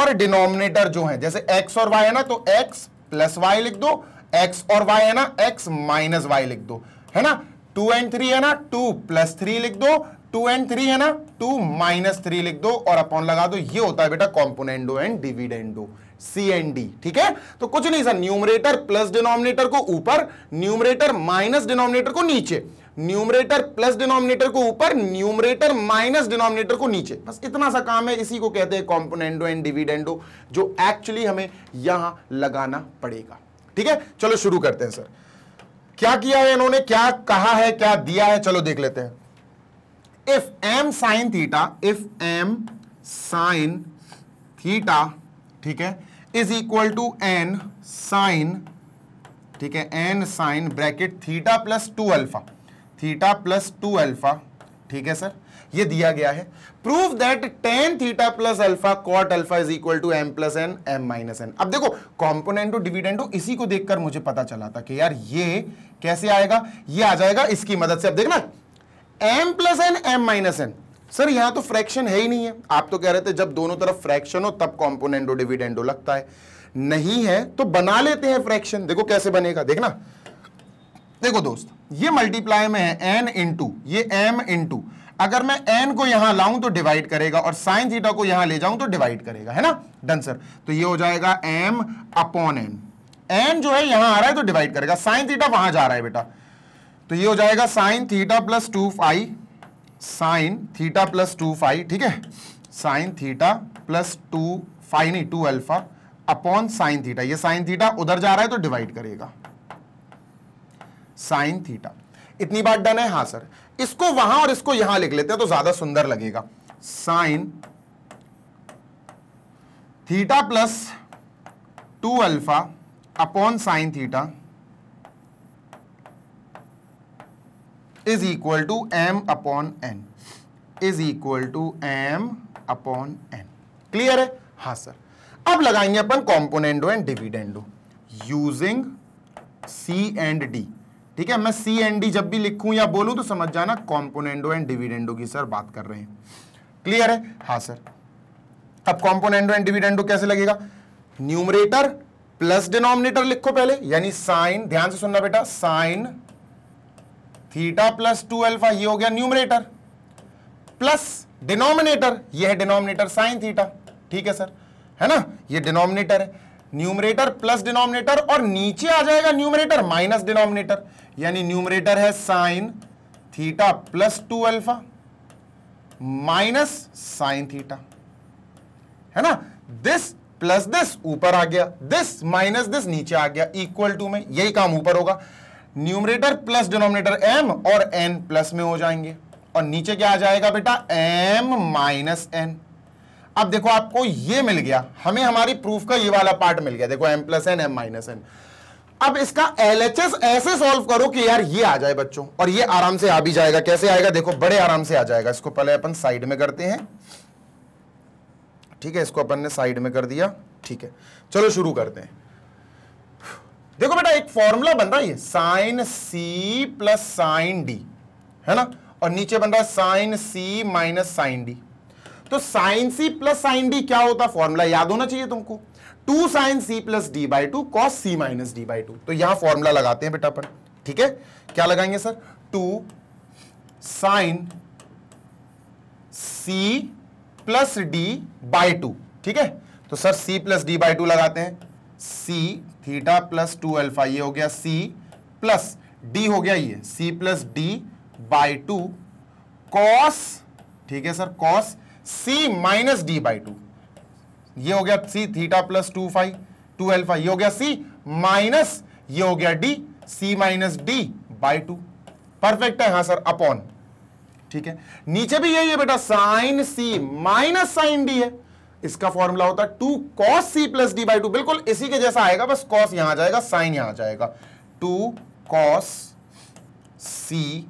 और डिनोमिनेटर जो है, जैसे एक्स और वाई है ना, तो एक्स प्लस वाई लिख दो, एक्स और वाई है ना, एक्स माइनस वाई लिख दो, है ना, टू एंड थ्री है ना, टू प्लस थ्री लिख दो, टू एंड थ्री है ना, टू माइनस थ्री लिख दो और अपॉन लगा दो। ये होता है बेटा कॉम्पोनेंडो एंड डिविडेंडो, C and D. ठीक है, तो कुछ नहीं सर, न्यूमरेटर प्लस डिनोमिनेटर को ऊपर, न्यूमरेटर माइनस डिनोमिनेटर को नीचे, न्यूमरेटर प्लस डिनोमिनेटर को ऊपर, न्यूमरेटर माइनस डिनोमिनेटर को नीचे, बस इतना सा काम है। इसी को कहते हैं कॉम्पोनेंडो एंड डिविडेंडो, जो एक्चुअली हमें यहां लगाना पड़ेगा। ठीक है, चलो शुरू करते हैं सर। क्या किया है इन्होंने, क्या कहा है, क्या दिया है, चलो देख लेते हैं। If m sin theta, if m sin theta, ठीक है, is equal to n sin, ठीक है, n sin bracket theta plus two alpha, theta plus two alpha, ठीक है सर, ये दिया गया है। Prove that tan theta plus alpha cot alpha is equal to m plus n, m minus n। अब देखो कॉम्पोनेंटो डिविडेंडो, इसी को देखकर मुझे पता चला था कि यार ये कैसे आएगा, ये आ जाएगा इसकी मदद से। अब देखना m plus n m minus n, sir यहां तो फ्रैक्शन है ही नहीं है, आप तो कह रहे थे जब दोनों तरफ फ्रैक्शन हो तब कॉम्पोनेंडो डिविडेंडो लगता है, नहीं है तो बना लेते हैं फ्रैक्शन। देखो कैसे बनेगा, देखना, देखो दोस्त, ये मल्टीप्लाई में है n इंटू ये m इंटू, अगर मैं n को यहां लाऊं तो डिवाइड करेगा और साइन थीटा को यहां ले जाऊं तो डिवाइड करेगा, है ना, डन सर। तो ये हो जाएगा m अपॉन n, n जो है यहां आ रहा है तो डिवाइड करेगा, साइन थीटा वहां जा रहा है बेटा, तो ये हो जाएगा sine theta plus two phi sine theta plus two phi, ठीक है, sine theta plus two phi नहीं two alpha upon sine theta, ये साइन थीटा उधर जा रहा है तो डिवाइड करेगा साइन थीटा। इतनी बात डन है? हाँ सर। इसको वहां और इसको यहां लिख लेते हैं तो ज्यादा सुंदर लगेगा। Sine theta plus two alpha upon sine theta is equal to M upon N, is equal to M upon N. Clear है? हाँ सर। अब लगाएंगे अपन कॉम्पोनेंडो एंड डिविडेंडो using C and D. ठीक है, मैं सी एंड डी जब भी लिखूं या बोलूं तो समझ जाना कॉम्पोनेंडो एंड डिविडेंडो की सर बात कर रहे हैं। क्लियर है? हाँ सर। अब कॉम्पोनेंडो एंड डिविडेंडो कैसे लगेगा? न्यूमरेटर प्लस डिनोमिनेटर लिखो पहले, यानी साइन, ध्यान से सुनना बेटा, sine theta plus two alpha ये हो गया न्यूमरेटर, प्लस डिनोमिनेटर, ये है डिनोमिनेटर साइन थीटा। ठीक है सर, है ना, ये डिनोमिनेटर है, न्यूमरेटर प्लस डिनोमिनेटर, और नीचे आ जाएगा न्यूमरेटर माइनस डिनोमिनेटर, यानी न्यूमरेटर है sine theta plus two alpha minus sine theta, है ना, दिस प्लस दिस ऊपर आ गया, दिस माइनस दिस नीचे आ गया, इक्वल टू में यही काम ऊपर होगा, न्यूमरेटर प्लस डिनोमिनेटर m और n प्लस में हो जाएंगे, और नीचे क्या आ जाएगा बेटा m माइनस n। अब देखो आपको ये मिल गया, हमें हमारी प्रूफ का ये वाला पार्ट मिल गया, देखो m plus n, m minus n। अब इसका L H S ऐसे सॉल्व करो कि यार ये आ जाए बच्चों, और ये आराम से आ भी जाएगा। कैसे आएगा देखो, बड़े आराम से आ जाएगा। इसको पहले अपन साइड में करते हैं, ठीक है, इसको अपन ने साइड में कर दिया। ठीक है, चलो शुरू करते हैं। देखो बेटा एक फॉर्मूला बन रहा है, साइन सी प्लस साइन डी, है ना, और नीचे बन रहा है साइन सी माइनस साइन डी। तो साइन सी प्लस साइन डी क्या होता, फॉर्मूला याद होना चाहिए तुमको, two sine C plus D by two cos C minus D by two. तो यहां फॉर्मूला लगाते हैं बेटा अपन, ठीक है, क्या लगाएंगे sir, two sine C plus D by two. ठीक है, तो sir C plus D by two लगाते हैं, C theta plus two alpha ये हो गया सी प्लस डी हो गया ये C plus D by two cos, ठीक है sir, cos C minus D by two, ये हो गया C theta plus two phi two alpha ये हो गया सी माइनस ये हो गया D C minus D by two. Perfect है? हाँ सर। अपॉन, ठीक है, नीचे भी यही है बेटा, साइन सी माइनस साइन डी है, इसका फॉर्मूला होता है two cos C plus D by two, बिल्कुल इसी के जैसा आएगा, बस कॉस यहां आ जाएगा साइन यहां आ जाएगा, टू कॉस सी,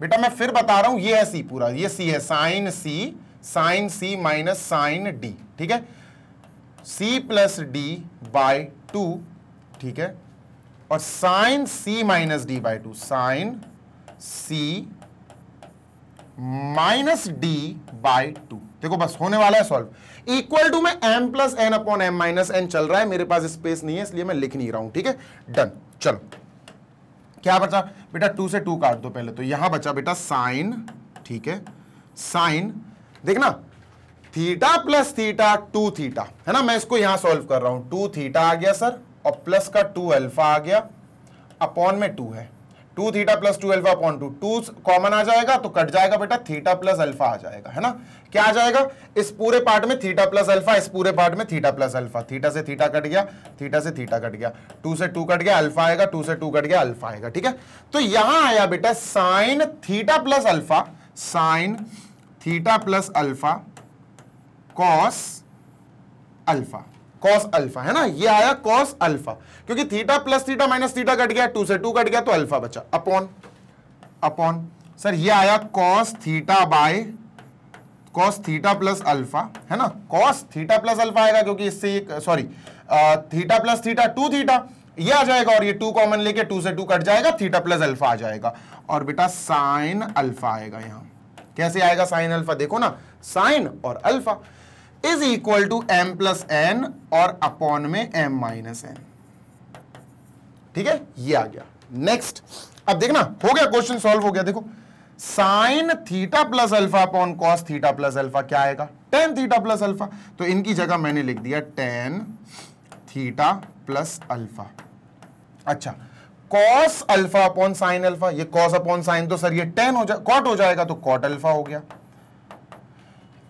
बेटा मैं फिर बता रहा हूं ये है सी पूरा, ये सी है, साइन सी साइन सी माइनस साइन डी, ठीक है, C plus D by two, ठीक है, और sine C minus D by two, sine C minus D by two. देखो बस होने वाला है सॉल्व, इक्वल टू में m plus N upon M minus N चल रहा है, मेरे पास स्पेस नहीं है इसलिए मैं लिख नहीं रहा हूं, ठीक है, डन। चलो क्या बचा बेटा, टू से टू काट दो पहले, तो यहां बचा बेटा साइन, ठीक है, साइन देखना theta plus theta two theta, है ना, मैं इसको यहां सॉल्व कर रहा हूं, टू थीटा आ गया सर, और प्लस का टू अल्फा आ गया, अपॉन में टू है, two theta plus two alpha upon two, two common आ जाएगा तो कट जाएगा बेटा, थीटा प्लस अल्फा आ जाएगा, है ना, क्या आ जाएगा इस पूरे पार्ट में थीटा प्लस अल्फा, इस पूरे पार्ट में थीटा प्लस अल्फा, थीटा से थीटा कट गया, थीटा से थीटा कट गया, टू से टू कट गया अल्फा आएगा, टू से टू कट गया अल्फा आएगा। ठीक है, तो यहां आया बेटा sine theta plus alpha, sine theta plus alpha cos alpha, cos alpha, है ना, ये आया कॉस अल्फा, क्योंकि theta plus theta minus theta cut गया, टू से टू कट गया तो अल्फा बचा, अपॉन अपॉन सर ये आया cos theta by cos theta plus alpha, है ना, कॉस थीटा प्लस अल्फा आएगा क्योंकि इससे sorry theta plus theta two theta ये आ जाएगा, और ये टू कॉमन लेके टू से टू कट जाएगा, थीटा प्लस अल्फा आ जाएगा, और बेटा साइन अल्फा आएगा। यहां कैसे आएगा साइन अल्फा, देखो ना, साइन और alpha is equal to M plus N और अपॉन में एम माइनस एन। ठीक है, ये आ गया। नेक्स्ट, अब देखना हो गया, क्वेश्चन सॉल्व हो गया। देखो sine theta plus alpha upon cos theta plus alpha क्या आएगा, टेन थीटा प्लस अल्फा, तो इनकी जगह मैंने लिख दिया टेन थीटा प्लस अल्फा। अच्छा, cos alpha upon sine alpha, ये कॉस अपॉन साइन तो सर ये टेन हो जाए, कॉट हो जाएगा तो कॉट अल्फा हो गया,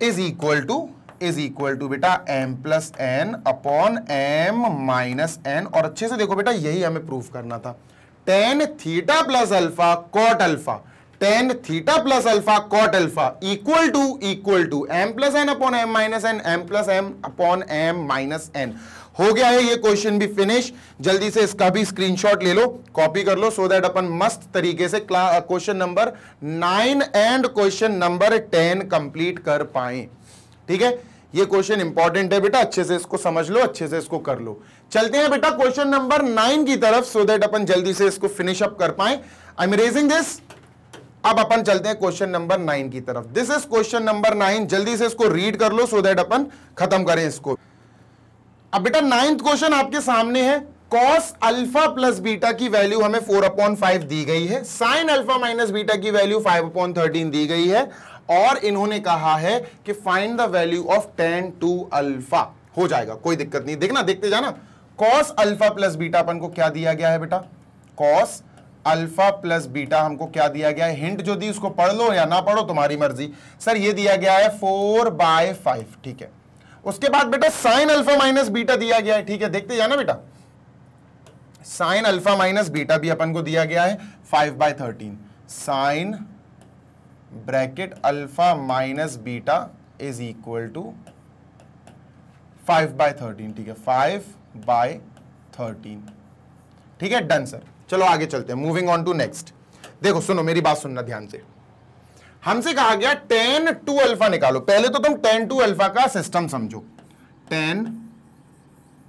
is equal to is equal to बेटा m plus N upon M minus N. और अच्छे से देखो बेटा यही हमें प्रूफ करना था, tan theta plus alpha cot alpha, tan theta plus alpha cot alpha equal to equal to M plus N upon M minus N, M plus M upon M minus N. हो गया है ये question भी finish, जल्दी से इसका भी screenshot ले लो, कॉपी कर लो, सो दैट अपन मस्त तरीके से question number nine and question number ten complete कर पाए। ठीक है, ये क्वेश्चन इंपॉर्टेंट है बेटा, अच्छे से इसको समझ लो, अच्छे से इसको कर लो। चलते हैं बेटा क्वेश्चन नंबर नाइन की तरफ, सो दैट अपन जल्दी से इसको फिनिश अप कर पाए। I am raising this. अब अपन चलते हैं क्वेश्चन नंबर नाइन की तरफ। This is question number nine, जल्दी से इसको रीड कर लो सो दैट अपन खत्म करें इसको। अब बेटा नाइन्थ क्वेश्चन आपके सामने है, कॉस अल्फा प्लस बीटा की वैल्यू हमें फोर अपॉन फाइव दी गई है, साइन अल्फा माइनस बीटा की वैल्यू फाइव अपॉन थर्टीन दी गई है, और इन्होंने कहा है कि find the value of tan two alpha. हो जाएगा, कोई दिक्कत नहीं, देखना देखते जाना। कॉस अल्फा प्लस बीटा अपन को क्या दिया गया है बेटा, कॉस अल्फा प्लस बीटा हमको क्या दिया गया है, हिंट जो दी उसको पढ़ लो या ना पढ़ो तुम्हारी मर्जी। सर ये दिया गया है फोर बाय फाइव, ठीक है। उसके बाद बेटा साइन अल्फा माइनस बीटा दिया गया है, ठीक है, देखते जाना बेटा। साइन अल्फा माइनस बीटा भी अपन को दिया गया है five by thirteen, sine bracket alpha minus beta is equal to five by thirteen, ठीक है, फाइव बाय थर्टीन, ठीक है, डन सर। चलो आगे चलते हैं, मूविंग ऑन टू नेक्स्ट। देखो सुनो मेरी बात, सुनना ध्यान से। हमसे कहा गया टेन टू अल्फा निकालो, पहले तो तुम टेन टू अल्फा का सिस्टम समझो, टेन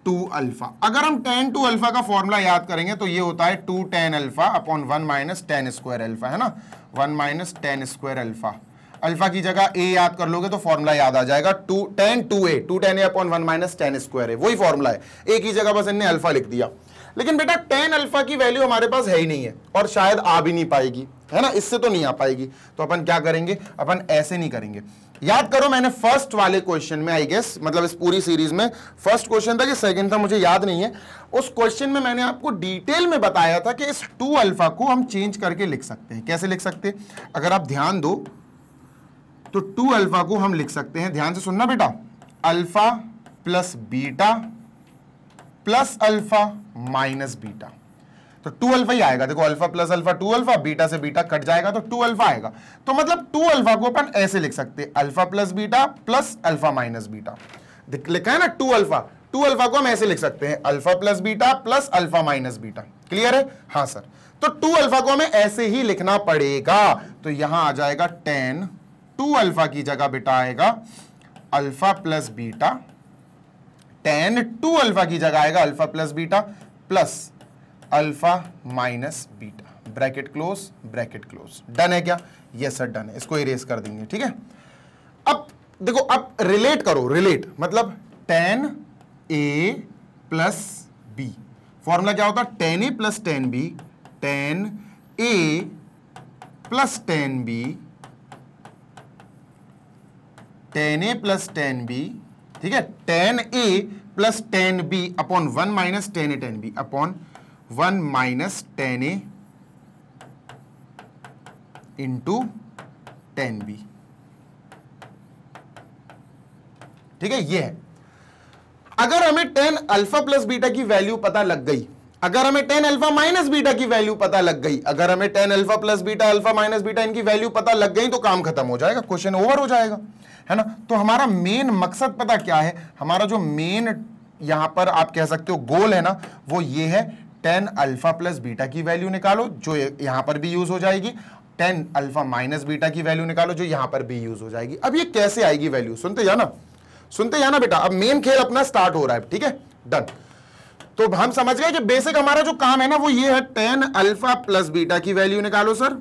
टू अल्फा। अगर हम टेन टू अल्फा का फॉर्मूला याद करेंगे तो ये होता है two tan alpha upon one minus tan square alpha, है ना, one minus tan square alpha. Alpha की जगह ए याद कर लोगे तो फॉर्मूला याद आ जाएगा, two tan two A, two tan A upon one minus tan square A, वही फॉर्मूला है, ए की जगह बस इनने अल्फा लिख दिया। लेकिन बेटा टेन अल्फा की वैल्यू हमारे पास है ही नहीं है, और शायद आ भी नहीं पाएगी, है ना, इससे तो नहीं आ पाएगी। तो अपन क्या करेंगे, अपन ऐसे नहीं करेंगे, याद करो मैंने फर्स्ट वाले क्वेश्चन में, आई गेस मतलब इस पूरी सीरीज में फर्स्ट क्वेश्चन था कि सेकंड था मुझे याद नहीं है, उस क्वेश्चन में मैंने आपको डिटेल में बताया था कि इस टू अल्फा को हम चेंज करके लिख सकते हैं। कैसे लिख सकते हैं, अगर आप ध्यान दो तो टू अल्फा को हम लिख सकते हैं, ध्यान से सुनना बेटा, alpha plus beta plus alpha minus beta, तो टू अल्फा ही आएगा। देखो alpha plus alpha two alpha, beta से बीटा कट जाएगा तो टू अल्फा आएगा। तो मतलब टू अल्फा को अपन ऐसे लिख सकते हैं, alpha plus beta plus alpha minus beta, लिखा है ना टू अल्फा, टू अल्फा को हम ऐसे लिख सकते हैं, alpha plus beta plus alpha minus beta. Clear है? हाँ सर। तो टू अल्फा को हमें ऐसे ही लिखना पड़ेगा, तो यहां आ जाएगा टेन टू अल्फा की जगह बेटा आएगा alpha plus beta, tan two alpha की जगह आएगा alpha plus beta plus alpha minus beta, bracket close bracket close. Done है क्या? यस सर डन है, इसको इरेज कर देंगे, ठीक है। अब देखो, अब रिलेट करो, रिलेट मतलब टेन ए प्लस बी, फॉर्मूला क्या होता है, टेन ए प्लस टेन बी, टेन ए प्लस टेन बी, टेन ए प्लस टेन बी, ठीक है, tan A plus tan B upon one minus tan A tan B upon one minus tan A into tan B, ठीक है, ये है। अगर हमें tan alpha plus beta की value पता लग गई, अगर हमें टेन अल्फा माइनस बीटा की वैल्यू पता लग गई, अगर हमें tan alpha plus beta alpha minus beta इनकी वैल्यू पता लग गई तो काम खत्म हो जाएगा, क्वेश्चन ओवर हो जाएगा, है ना। तो हमारा मेन मकसद पता क्या है, हमारा जो मेन यहां पर आप कह सकते हो गोल है ना, वो ये है, टेन अल्फा प्लस बीटा की वैल्यू निकालो जो यहां पर भी यूज हो जाएगी, टेन अल्फा माइनस बीटा की वैल्यू निकालो जो यहां पर भी यूज हो जाएगी। अब ये कैसे आएगी वैल्यू, सुनते जाना सुनते जाना बेटा, अब मेन खेल अपना स्टार्ट हो रहा है, ठीक है, डन। तो हम समझ गए कि बेसिक हमारा जो काम है ना वो ये है, टेन अल्फा प्लस बीटा की वैल्यू निकालो sir,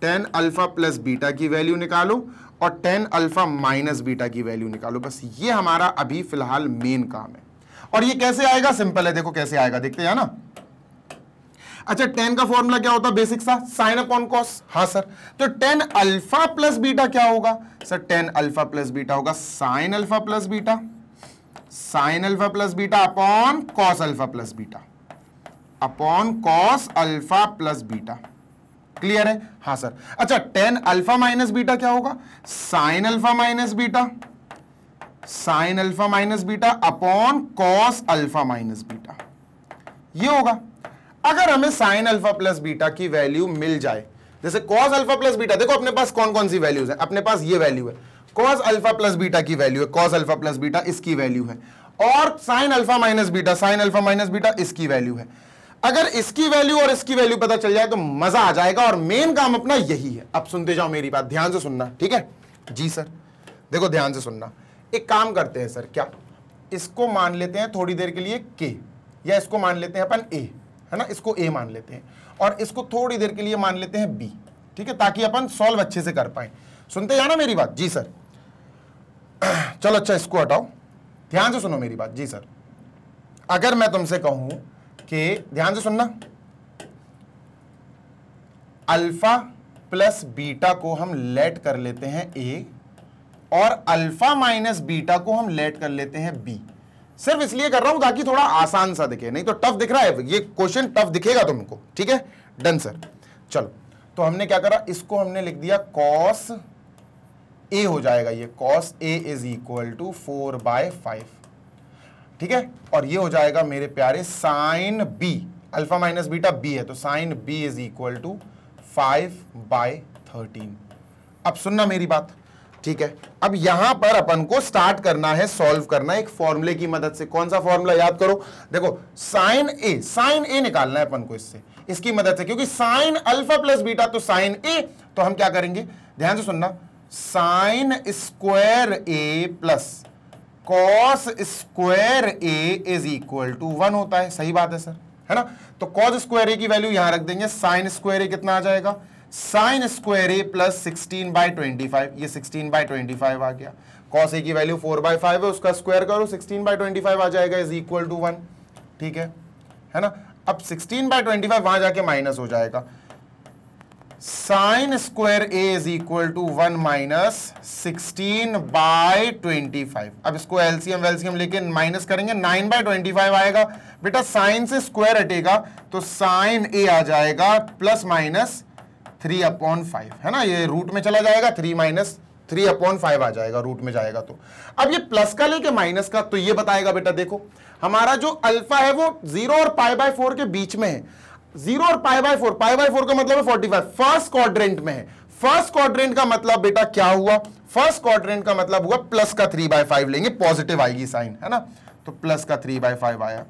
tan alpha plus beta की वैल्यू निकालो और टेन अल्फा माइनस बीटा की वैल्यू निकालो, बस ये हमारा अभी फिलहाल मेन काम है। और ये कैसे आएगा, सिंपल है, देखो कैसे आएगा, देखते हैं ना। अच्छा टेन का फॉर्मूला क्या होता है बेसिक सा, साइन अपॉन कॉस, हाँ सर। तो टेन अल्फा प्लस बीटा क्या होगा sir, tan alpha plus beta होगा sine alpha plus beta, sine alpha plus beta upon cos alpha plus beta, upon cos alpha plus beta. Clear है? हाँ sir. अच्छा ten alpha minus beta क्या होगा? Sine alpha minus beta, sine alpha minus beta upon cos alpha minus beta, ये होगा। अगर हमें sine alpha plus beta की वैल्यू मिल जाए, जैसे कॉस अल्फा प्लस बीटा, देखो अपने पास कौन कौन सी वैल्यूज है, अपने पास ये वैल्यू है कॉस अल्फा प्लस बीटा की वैल्यू है, कॉस अल्फा प्लस बीटा इसकी वैल्यू है, और sine alpha minus beta, sine alpha minus beta इसकी वैल्यू है। अगर इसकी वैल्यू और इसकी वैल्यू पता चल जाए तो मजा आ जाएगा, और मेन काम अपना यही है। अब सुनते जाओ मेरी बात, ध्यान से सुनना, ठीक है जी सर? देखो ध्यान से सुनना, एक काम करते हैं सर, क्या इसको मान लेते हैं थोड़ी देर के लिए के, या इसको मान लेते हैं अपन ए, है ना, इसको ए मान लेते हैं, और इसको थोड़ी देर के लिए मान लेते हैं बी, ठीक है, ताकि अपन सॉल्व अच्छे से कर पाए। सुनते जाना मेरी बात जी सर। चलो अच्छा इसको हटाओ, ध्यान से सुनो मेरी बात जी सर। अगर मैं तुमसे कहूं कि ध्यान से सुनना, अल्फा प्लस बीटा को हम लेट कर लेते हैं ए, और अल्फा माइनस बीटा को हम लेट कर लेते हैं बी। सिर्फ इसलिए कर रहा हूं ताकि थोड़ा आसान सा दिखे, नहीं तो टफ दिख रहा है ये क्वेश्चन, टफ दिखेगा तुमको, ठीक है? Done sir. चलो तो हमने क्या करा, इसको हमने लिख दिया कॉस ए हो जाएगा, ये cos A is equal to four by five, ठीक है, और ये हो जाएगा मेरे प्यारे sine B, alpha minus beta B है तो sine B is equal to five by thirteen. अब सुनना मेरी बात, ठीक है? अब यहां पर अपन को स्टार्ट करना है, सॉल्व करना है एक फॉर्मूले की मदद से। कौन सा फॉर्मूला? याद करो, देखो साइन ए, साइन ए निकालना है अपन को इससे, इसकी मदद से, क्योंकि साइन अल्फा प्लस बीटा तो साइन ए, तो हम क्या करेंगे, ध्यान से सुनना, sine square a plus cos square A is equal to one होता है, सही बात है सर, है ना? तो कॉस स्क्वायर ए की वैल्यू यहां रख देंगे, साइन स्क्वायर ए कितना आ जाएगा, sine square a plus sixteen by twenty five, ये सिक्सटीन बाई ट्वेंटी फाइव आ गया, कॉस ए की वैल्यू फोर बाई फाइव है, उसका स्क्वायर करो, सिक्सटीन बाई ट्वेंटी फाइव आ जाएगा इज इक्वल टू वन, ठीक है, है ना? अब सिक्सटीन बाई ट्वेंटी फाइव वहां जाके माइनस हो जाएगा, sine square A is equal to one minus sixteen by twenty five. अब इसको एलसीएम वेलसीएम लेके माइनस करेंगे, नाइन बाई ट्वेंटी फाइव आएगा, बेटा साइन से स्क्वायर हटेगा तो साइन ए आ जाएगा plus minus three upon five, है ना, ये रूट में चला जाएगा, three minus three upon five आ जाएगा, रूट में जाएगा तो। अब ये प्लस का लेके माइनस का, तो ये बताएगा बेटा देखो हमारा जो अल्फा है वो जीरो और पाई बाय फोर के बीच में है, जीरो और pi by four, pi by four का मतलब है फोर्टी फाइव, फर्स्ट क्वाड्रेंट में है। फर्स्ट क्वाड्रेंट का मतलब बेटा क्या हुआ, फर्स्ट क्वाड्रेंट का मतलब हुआ प्लस का थ्री बाय फाइव लेंगे, पॉजिटिव आएगी साइन, है ना, तो प्लस का थ्री बाय फाइव आया।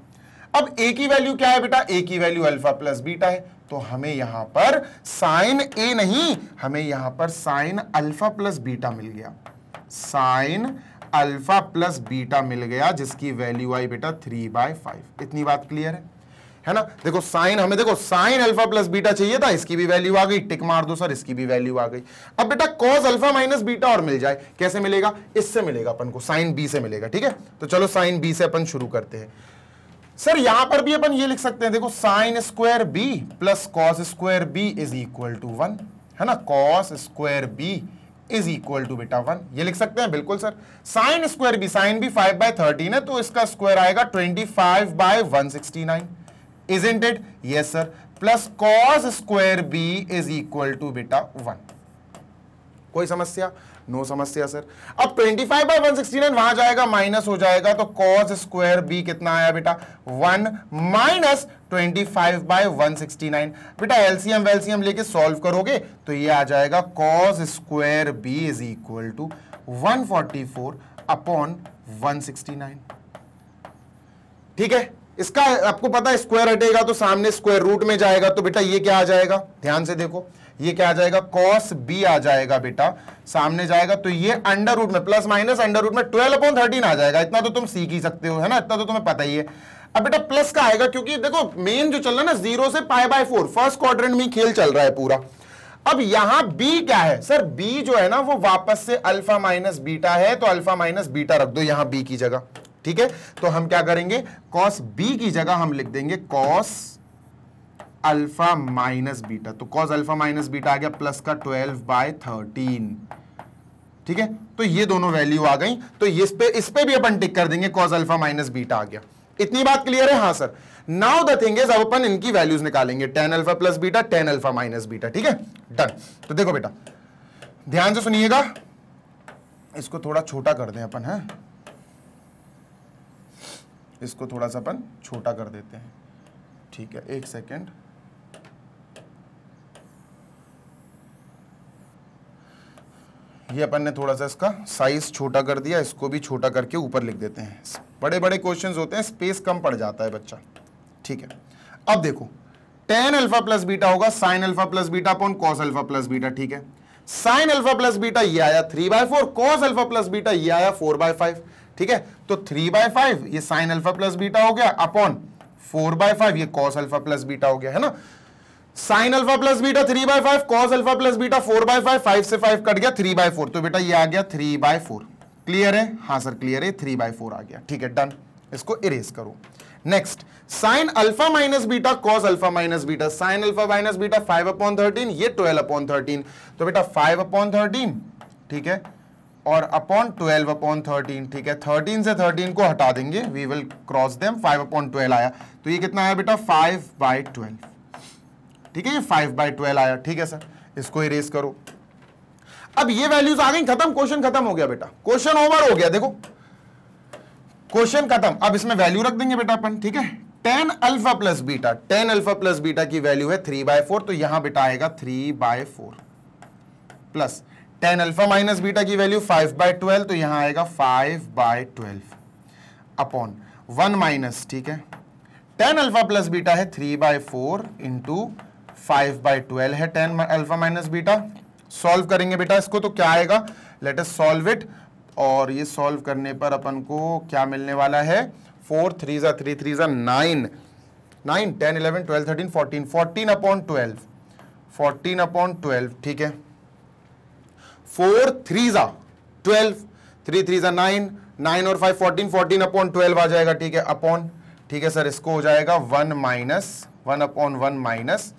अब ए की वैल्यू क्या है बेटा, ए की वैल्यू अल्फा प्लस बीटा है, तो हमें यहां पर साइन ए नहीं, हमें यहां पर साइन अल्फा प्लस बीटा मिल गया, साइन अल्फा प्लस बीटा मिल गया, जिसकी वैल्यू आई बेटा थ्री बाय फाइव। इतनी बात क्लियर है, है ना? देखो साइन, हमें देखो साइन अल्फा प्लस बीटा चाहिए था, इसकी भी वैल्यू आ गई, टिक मार दो सर, इसकी भी वैल्यू आ गई। अब बेटा कॉस अल्फा माइनस बीटा और मिल जाए, कैसे मिलेगा, इससे मिलेगा अपन को, साइन बी से मिलेगा, ठीक है? तो चलो साइन बी से अपन शुरू करते हैं सर। यहां पर भी अपन ये लिख सकते हैं, देखो sine square b plus cos square b is equal to one, है ना, cos square b is equal to बेटा वन, ये लिख सकते हैं बिल्कुल sir. Sine square b, sine b five by thirteen है तो इसका स्क्वायर आएगा twenty five by one sixty nine, isn't it? Yes sir. Plus cos square b is equal to बेटा वन, कोई समस्या? नो समस्या सर। अब twenty five by one sixty nine वहां जाएगा, माइनस हो जाएगा, तो cos स्क्वायर b कितना आया बेटा one minus twenty five by one sixty nine. बेटा एलसीएम वेलसीएम लेके सॉल्व करोगे तो ये आ जाएगा cos square b is equal to one forty four upon one sixty nine, ठीक है? इसका आपको पता है स्क्वायर हटेगा तो सामने स्क्वायर रूट में जाएगा, तो बेटा ये क्या आ जाएगा, ध्यान से देखो ये क्या आ जाएगा, कॉस बी आ जाएगा बेटा, सामने जाएगा तो ये अंडर रूट में प्लस माइनस अंडर रूट में ट्वेल्व अपॉन थर्टीन आ जाएगा, इतना तो तुम सीख ही सकते हो, है ना, इतना तो तुम्हें पता ही है। अब बेटा प्लस का आएगा, क्योंकि देखो मेन जो चल रहा है ना, जीरो से pi by four, first quadrant में खेल चल रहा है पूरा। अब यहां बी क्या है सर, बी जो है ना वो वापस से अल्फा माइनस बीटा है, तो अल्फा माइनस बीटा रख दो यहां बी की जगह, ठीक है? तो हम क्या करेंगे, कॉस बी की जगह हम लिख देंगे कॉस अल्फा माइनस बीटा, तो कॉस अल्फा माइनस बीटा आ गया प्लस का ट्वेल्व बाय थर्टीन, ठीक है? तो ये दोनों वैल्यू आ गई, तो ये इस पे इस पे भी अपन टिक कर देंगे, कॉस अल्फा माइनस बीटा आ गया। इतनी बात क्लियर है? हाँ sir. Now the thing is, अब अपन इनकी वैल्यूज निकालेंगे, tan alpha plus beta, tan alpha minus beta, ठीक है, डन। तो देखो बेटा ध्यान से सुनिएगा, इसको थोड़ा छोटा कर दें अपन, है इसको थोड़ा सा अपन छोटा कर देते हैं, ठीक है, एक सेकेंड। ये अपन ने थोड़ा सा इसका साइज छोटा कर दिया, इसको भी छोटा करके ऊपर लिख देते हैं। बड़े बड़े क्वेश्चंस होते हैं, स्पेस कम पड़ जाता है बच्चा, ठीक है। अब देखो tan अल्फा प्लस बीटा होगा sine alpha plus beta upon cos alpha plus beta, ठीक है। साइन अल्फा प्लस बीटा ये आया three by four, cos alpha plus beta ये आया फोर बाय फाइव, ठीक है। तो थ्री बाय फाइव ये साइन अल्फा प्लस बीटा हो गया अपॉन फोर बाय फाइव ये कॉस अल्फा प्लस बीटा हो गया, है ना। Sine alpha plus beta three by five, cos alpha plus beta four by five, five से फाइव कट गया, थ्री बाय फोर। तो बेटा ये आ गया थ्री बाय फोर, क्लियर है? हाँ सर क्लियर है, थ्री बाय फोर आ गया, ठीक है, डन। इसको इरेज करो। Next, sine alpha minus beta, cos alpha minus beta, sine alpha minus beta five upon thirteen, ये ट्वेल्व अपॉन थर्टीन, तो बेटा फाइव अपॉन थर्टीन, ठीक है, और अपॉन ट्वेल्व अपॉन थर्टीन, ठीक है। थर्टीन से थर्टीन को हटा देंगे, we will cross them, five upon twelve आया, तो ये कितना आया बेटा फाइव बाय ट्वेल्व, ठीक है, ये फाइव बाई ट्वेल्व आया, ठीक है सर। इसको इरेज करो। अब ये वैल्यूज आ गई, खत्म, क्वेश्चन खत्म हो गया बेटा, क्वेश्चन ओवर हो गया, देखो क्वेश्चन खत्म। अब इसमें वैल्यू रख देंगे बेटा अपन, ठीक है, tan alpha plus beta, tan alpha plus beta की वैल्यू है थ्री बाय फोर, तो यहां बेटा आएगा three by four plus tan alpha minus beta की वैल्यू फाइव बाय ट्वेल्व, तो यहां आएगा five by twelve upon one minus, ठीक है, टेन अल्फा प्लस बीटा है three by four into five by twelve है tan alpha minus beta. Solve करेंगे बेटा इसको, तो क्या आएगा, लेट अस सॉल्व इट। और ये सॉल्व करने पर अपन को क्या मिलने वाला है, फोर थ्री ज़ा थ्री, थ्री ज़ा nine, nine ten eleven twelve thirteen fourteen, fourteen upon twelve, fourteen upon twelve, ठीक है, फोर थ्री ज़ा ट्वेल्व, थ्री थ्री ज़ा नाइन, नाइन और five fourteen, fourteen upon twelve आ जाएगा, ठीक है, अपॉन, ठीक है सर। इसको हो जाएगा one minus, one upon one minus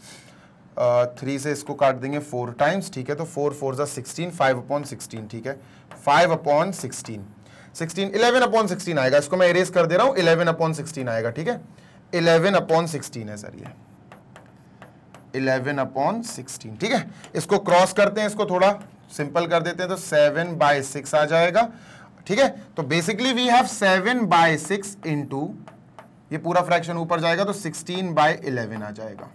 three uh, से इसको काट देंगे फोर टाइम्स, ठीक है, तो फोर फोर ज़ा सिक्सटीन, फाइव अपॉन सिक्सटीन, ठीक है, five upon sixteen, sixteen eleven upon sixteen आएगा, इसको मैं इरेज कर दे रहा हूँ, इलेवन अपॉन सिक्सटीन आएगा, ठीक है, इलेवन अपॉन सिक्सटीन है सर ये, इलेवन अपॉन सिक्सटीन, ठीक है। इसको क्रॉस करते हैं, इसको थोड़ा सिंपल कर देते हैं, तो सेवन बाय सिक्स आ जाएगा, ठीक है। तो basically we have seven by six into, ये पूरा फ्रैक्शन ऊपर जाएगा तो सिक्सटीन बाय इलेवन आ जाएगा,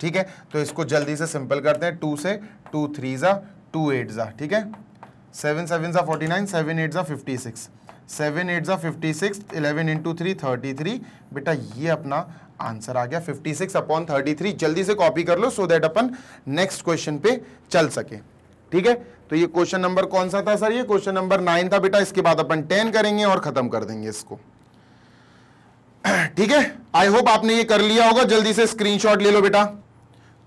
ठीक है। तो इसको जल्दी से सिंपल करते हैं, टू से टू थ्री ज़ा टू एट ज़ा, ठीक है, सेवन सेवन ज़ा फोर्टी नाइन, सेवन एट ज़ा फिफ्टी सिक्स, सेवन एट ज़ा fifty six, eleven into three thirty three, बेटा ये अपना आंसर आ गया fifty six upon thirty three. जल्दी से कॉपी कर लो सो दैट अपन नेक्स्ट क्वेश्चन पे चल सके, ठीक है। तो ये क्वेश्चन नंबर कौन सा था सर, ये क्वेश्चन नंबर नाइन था बेटा। इसके बाद अपन टेन करेंगे और ख़त्म कर देंगे इसको, ठीक है। आई होप आपने ये कर लिया होगा, जल्दी से स्क्रीनशॉट ले लो बेटा।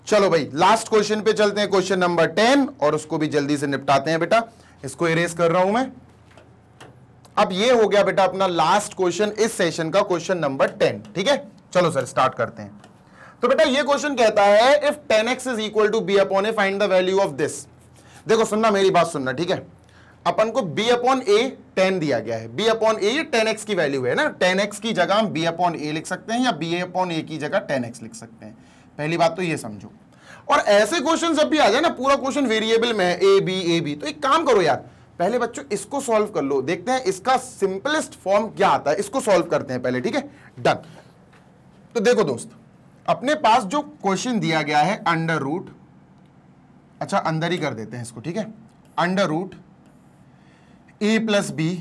चलो भाई लास्ट क्वेश्चन पे चलते हैं, क्वेश्चन नंबर टेन, और उसको भी जल्दी से निपटाते हैं बेटा। इसको इरेज कर रहा हूं मैं। अब ये हो गया बेटा अपना लास्ट क्वेश्चन इस सेशन का, क्वेश्चन नंबर टेन, ठीक है। चलो सर स्टार्ट करते हैं। तो बेटा ये क्वेश्चन कहता है, if tan x is equal to b upon a find the value of this. देखो सुनना, मेरी बात सुनना, ठीक है। अपन को b अपॉन ए टेन दिया गया है, b अपॉन ए ये टेन एक्स की वैल्यू है ना, टेन एक्स की जगह हम b अपॉन ए लिख सकते हैं या b अपॉन ए की जगह टेन एक्स लिख सकते हैं। पहली बात तो ये समझो, और ऐसे क्वेश्चन जब भी आ जाए ना, पूरा क्वेश्चन वेरिएबल में है, ए बी ए बी, तो एक काम करो यार, पहले बच्चों इसको सॉल्व कर लो, देखते हैं इसका सिंपलेस्ट फॉर्म क्या आता है, इसको सॉल्व करते हैं पहले, ठीक है, डन। तो देखो दोस्त, अपने पास जो क्वेश्चन दिया गया है अंडर रूट, अच्छा अंदर ही कर देते हैं इसको, ठीक है, under root a plus b,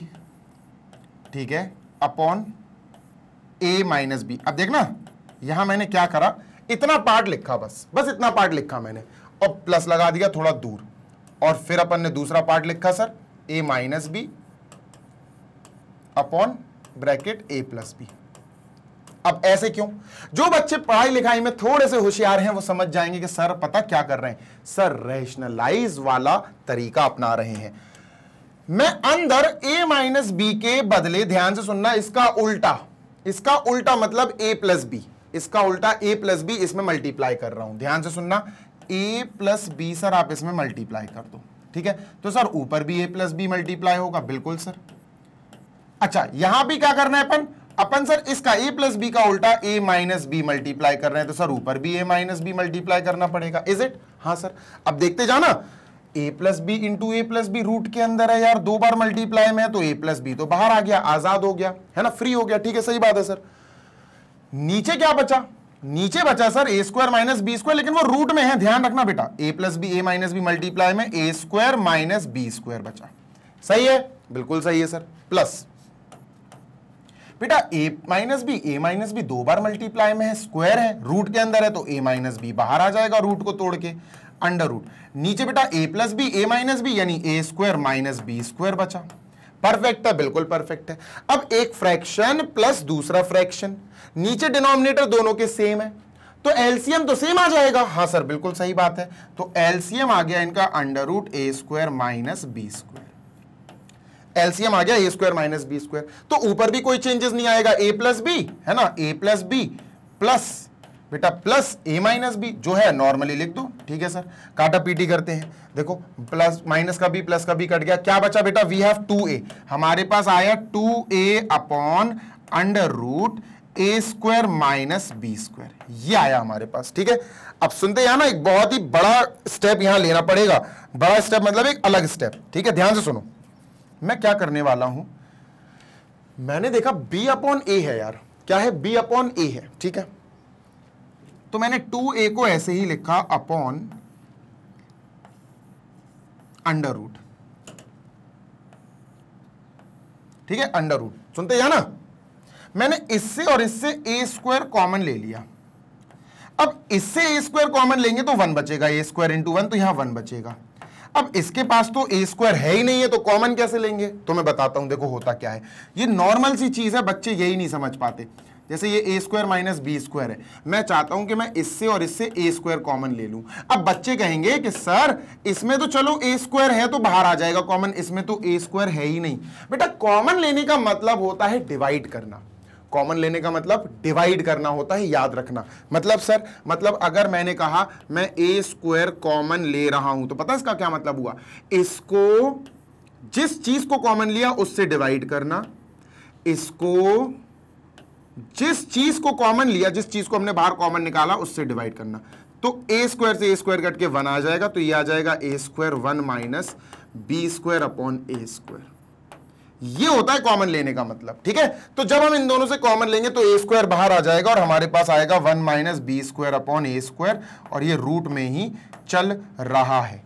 ठीक है, अपॉन ए माइनस बी। अब देखना यहां मैंने क्या करा, इतना पार्ट लिखा, बस बस इतना पार्ट लिखा मैंने, और प्लस लगा दिया थोड़ा दूर, और फिर अपन ने दूसरा पार्ट लिखा sir a minus b upon bracket a plus b. अब ऐसे क्यों? जो बच्चे पढ़ाई लिखाई में थोड़े से होशियार हैं वो समझ जाएंगे कि सर पता क्या कर रहे हैं, सर रेशनलाइज वाला तरीका अपना रहे हैं। मैं अंदर a माइनस बी के बदले, ध्यान से सुनना, इसका उल्टा, इसका उल्टा मतलब a प्लस बी, इसका उल्टा a प्लस बी, इसमें मल्टीप्लाई कर रहा हूं। ध्यान से सुनना, a प्लस बी सर आप इसमें मल्टीप्लाई कर दो, ठीक है, तो सर ऊपर भी a प्लस बी मल्टीप्लाई होगा, बिल्कुल सर। अच्छा यहां भी क्या करना है अपन, अपन सर इसका ए प्लस बी का उल्टा ए माइनस बी मल्टीप्लाई कर रहे हैं, तो सर ऊपर भी ए माइनस बी मल्टीप्लाई करना पड़ेगा, इज इट? हाँ सर। अब देखते जाना, a plus b into a plus b root के अंदर है यार, दो बार मल्टीप्लाई में है तो ए प्लस बी तो बाहर आ गया, आजाद हो गया है ना, फ्री हो गया, ठीक है, सही बात है सर। नीचे क्या बचा? नीचे बचा sir a square minus B square, लेकिन वो रूट में है, ध्यान रखना बेटा, a plus B A minus b multiply में a square minus B square बचा, सही है, बिल्कुल सही है सर। प्लस बेटा a minus B A minus b दो बार मल्टीप्लाई में है, स्क्वायर है, रूट के अंदर है तो ए माइनस बी बाहर आ जाएगा रूट को तोड़ के, अंडर रूट। नीचे बेटा a plus B A minus b यानी a square minus B square बचा, परफेक्ट है, बिल्कुल परफेक्ट है। अब एक फ्रैक्शन प्लस दूसरा फ्रैक्शन, नीचे डिनोमिनेटर दोनों के सेम है तो एलसीएम तो सेम आ जाएगा, हाँ सर बिल्कुल सही बात है, तो एलसीएम आ गया इनका under root a square minus B square, एलसीएम आ गया ए स्क्वायर माइनस बी स्क्वायर, तो ऊपर भी कोई चेंजेस नहीं आएगा, ए प्लस बी है ना, ए प्लस बी प्लस बेटा प्लस ए माइनस बी जो है नॉर्मली लिख दो, ठीक है सर, काटा पीटी करते हैं, देखो प्लस माइनस का बी प्लस का बी कट गया, क्या बचा बेटा? वी हैव टू ए, हमारे पास आया two a upon under root a square minus B square, ये आया हमारे पास, ठीक है। अब सुनते हैं ना, एक बहुत ही बड़ा स्टेप यहां लेना पड़ेगा, बड़ा स्टेप मतलब एक अलग स्टेप, ठीक है, ध्यान से सुनो। मैं क्या करने वाला हूं, मैंने देखा b अपॉन ए है यार, क्या है? b अपॉन ए है, ठीक है, तो मैंने टू ए को ऐसे ही लिखा अपॉन अंडर रूट, ठीक है, अंडर रूट, सुनते हैं ना, मैंने इससे और इससे ए स्क्वायर कॉमन ले लिया, अब इससे ए स्क्वायर कॉमन लेंगे तो वन बचेगा, ए स्क्वायर इंटू वन, तो यहां वन बचेगा। अब इसके पास तो ए स्क्वायर है ही नहीं है, तो कॉमन कैसे लेंगे? तो मैं बताता हूं, देखो होता क्या है, ये नॉर्मल सी चीज है, बच्चे यही नहीं समझ पाते। जैसे ये a square minus B square है, मैं चाहता हूं कि मैं इससे और इससे ए स्क्वायर कॉमन ले लूं। अब बच्चे कहेंगे कि सर इसमें तो चलो ए स्क्वायर है तो बाहर आ जाएगा कॉमन, इसमें तो ए स्क्वायर है ही नहीं। बेटा कॉमन लेने का मतलब होता है डिवाइड करना, कॉमन लेने का मतलब डिवाइड करना होता है, याद रखना। मतलब सर, मतलब अगर मैंने कहा मैं ए स्क्वायर कॉमन ले रहा हूं, तो पता इसका क्या मतलब हुआ? इसको, जिस चीज को कॉमन लिया उससे डिवाइड करना, इसको जिस चीज को कॉमन लिया, जिस चीज को हमने बाहर कॉमन निकाला उससे डिवाइड करना, तो ए स्क्वायर से ए स्क्वायर कट के वन आ जाएगा, तो यह आ जाएगा ए square one minus B square upon a square, ये होता है कॉमन लेने का मतलब, ठीक है। तो जब हम इन दोनों से कॉमन लेंगे तो ए स्क्वायर बाहर आ जाएगा और हमारे पास आएगा one minus B square upon a square, और ये रूट में ही चल रहा है,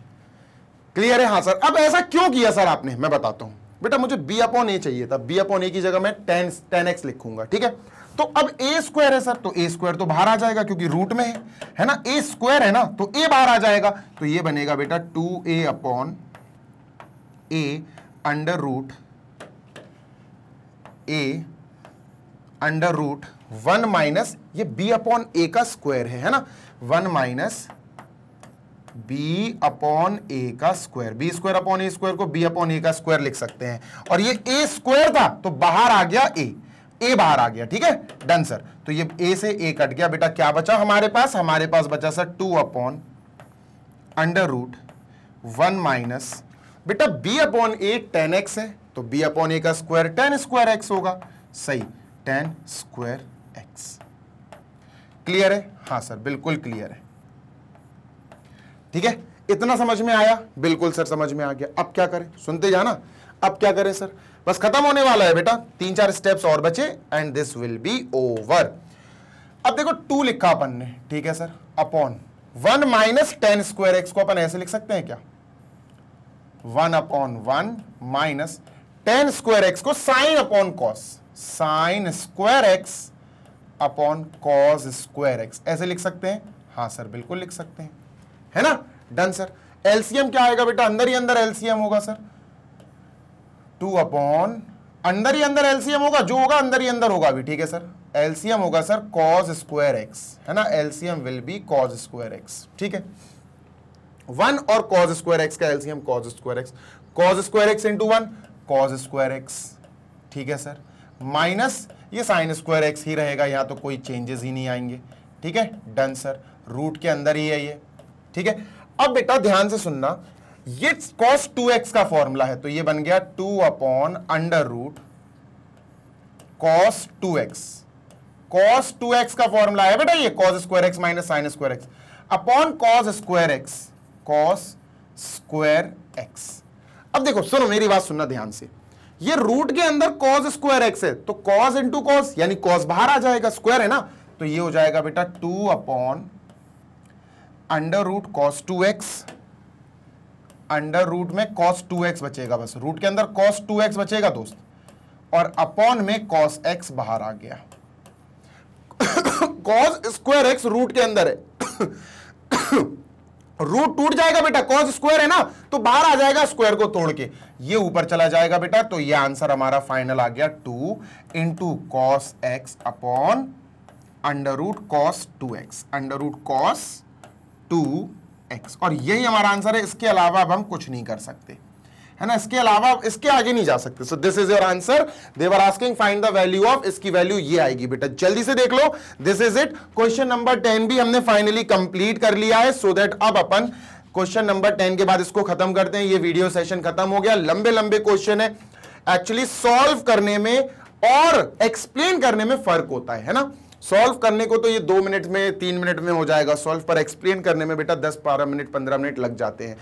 क्लियर है? हाँ सर। अब ऐसा क्यों किया सर आपने, मैं बताता हूं बेटा, मुझे बी अपॉन ए चाहिए था, बी अपॉन ए की जगह मैं टेन टेन एक्स लिखूंगा, ठीक है। तो अब ए स्क्वायर है सर, तो ए स्क्वायर तो बाहर आ जाएगा क्योंकि रूट में है, है ना, ए स्क्वायर है ना, तो ए बाहर आ जाएगा, तो ये बनेगा बेटा two a upon a under root a under root one minus, ये बी अपॉन ए का स्क्वायर है, है ना, one minus b upon a का square, b square upon a square को बी अपॉन ए का स्क्वायर लिख सकते हैं, और ये ए स्क्वायर था तो बाहर आ गया ए, ए बाहर आ गया, ठीक है, डन सर। तो ये ए से ए कट गया, बेटा क्या बचा हमारे पास? हमारे पास बचा sir two upon under root one minus, बेटा b upon a tan x है तो b अपॉन a का स्क्वायर टेन स्क्वायर x होगा, सही, टेन स्क्वायर x, क्लियर है? हाँ सर बिल्कुल क्लियर है, ठीक है, इतना समझ में आया? बिल्कुल सर समझ में आ गया। अब क्या करें, सुनते जाना, अब क्या करें सर, बस खत्म होने वाला है बेटा, तीन चार स्टेप्स और बचे and this will be over. अब देखो टू लिखा अपन ने, ठीक है sir, upon one minus tan square x को अपन ऐसे लिख सकते हैं क्या? One upon one minus tan square x को sine upon cos, sine square x upon cos square x, ऐसे लिख सकते हैं? हाँ सर बिल्कुल लिख सकते हैं, है ना, डन सर। एलसीएम क्या आएगा बेटा? अंदर ही अंदर एलसीएम होगा सर, टू अपॉन, अंदर ही अंदर एलसीएम होगा, जो होगा अंदर ही अंदर होगा अभी, ठीक है सर, एलसीएम होगा सर कॉस स्क्वायर एक्स, है ना, एलसीएम will be cos square x, ठीक है, वन और कॉस स्क्वायर एक्स का एलसीएम cos square x, cos square x into one cos square x, ठीक है सर, माइनस ये साइन स्क्वायर एक्स ही रहेगा, यहाँ तो कोई चेंजेस ही नहीं आएंगे, ठीक है, डन सर, रूट के अंदर ही है ये, ठीक है। अब बेटा ध्यान से सुनना, ये कॉस टू एक्स का फॉर्मूला है, तो ये बन गया two upon under root cos two x, cos two x का फॉर्मूला है बेटा ये cos square x minus sine square x upon cos square x, cos square x. अब देखो सुनो मेरी बात सुनना ध्यान से, ये रूट के अंदर कॉस स्क्वायर एक्स है तो कॉस इंटू कॉस यानी कॉस बाहर आ जाएगा, स्क्वायर है ना, तो ये हो जाएगा बेटा two upon under root cos two x, under root में कॉस टू एक्स बचेगा, बस रूट के अंदर कॉस टू एक्स बचेगा दोस्त, और अपॉन में कॉस एक्स बाहर आ गया, कॉस स्क्वायर एक्स रूट के अंदर है रूट टूट जाएगा बेटा, कॉस स्क्वायर है ना तो बाहर आ जाएगा स्क्वायर को तोड़ के, ये ऊपर चला जाएगा बेटा, तो ये आंसर हमारा फाइनल आ गया two into cos x upon under root cos two x, under root cos two x, और यही हमारा आंसर है। इसके अलावा अब हम कुछ नहीं कर सकते है ना, इसके अलावा इसके आगे नहीं जा सकते। So this is your answer, they were asking find the value of, इसकी वैल्यू ये आएगी बेटा, जल्दी से देख लो। This is it, question number ten भी हमने फाइनली कंप्लीट कर लिया है। सो दैट अब अपन क्वेश्चन नंबर टेन के बाद इसको खत्म करते हैं, ये वीडियो सेशन खत्म हो गया। लंबे लंबे क्वेश्चन है, एक्चुअली सॉल्व करने में और एक्सप्लेन करने में फर्क होता है, है ना। सॉल्व करने को तो ये दो मिनट में तीन मिनट में हो जाएगा सॉल्व, पर एक्सप्लेन करने में बेटा दस बारह मिनट पंद्रह मिनट लग जाते हैं।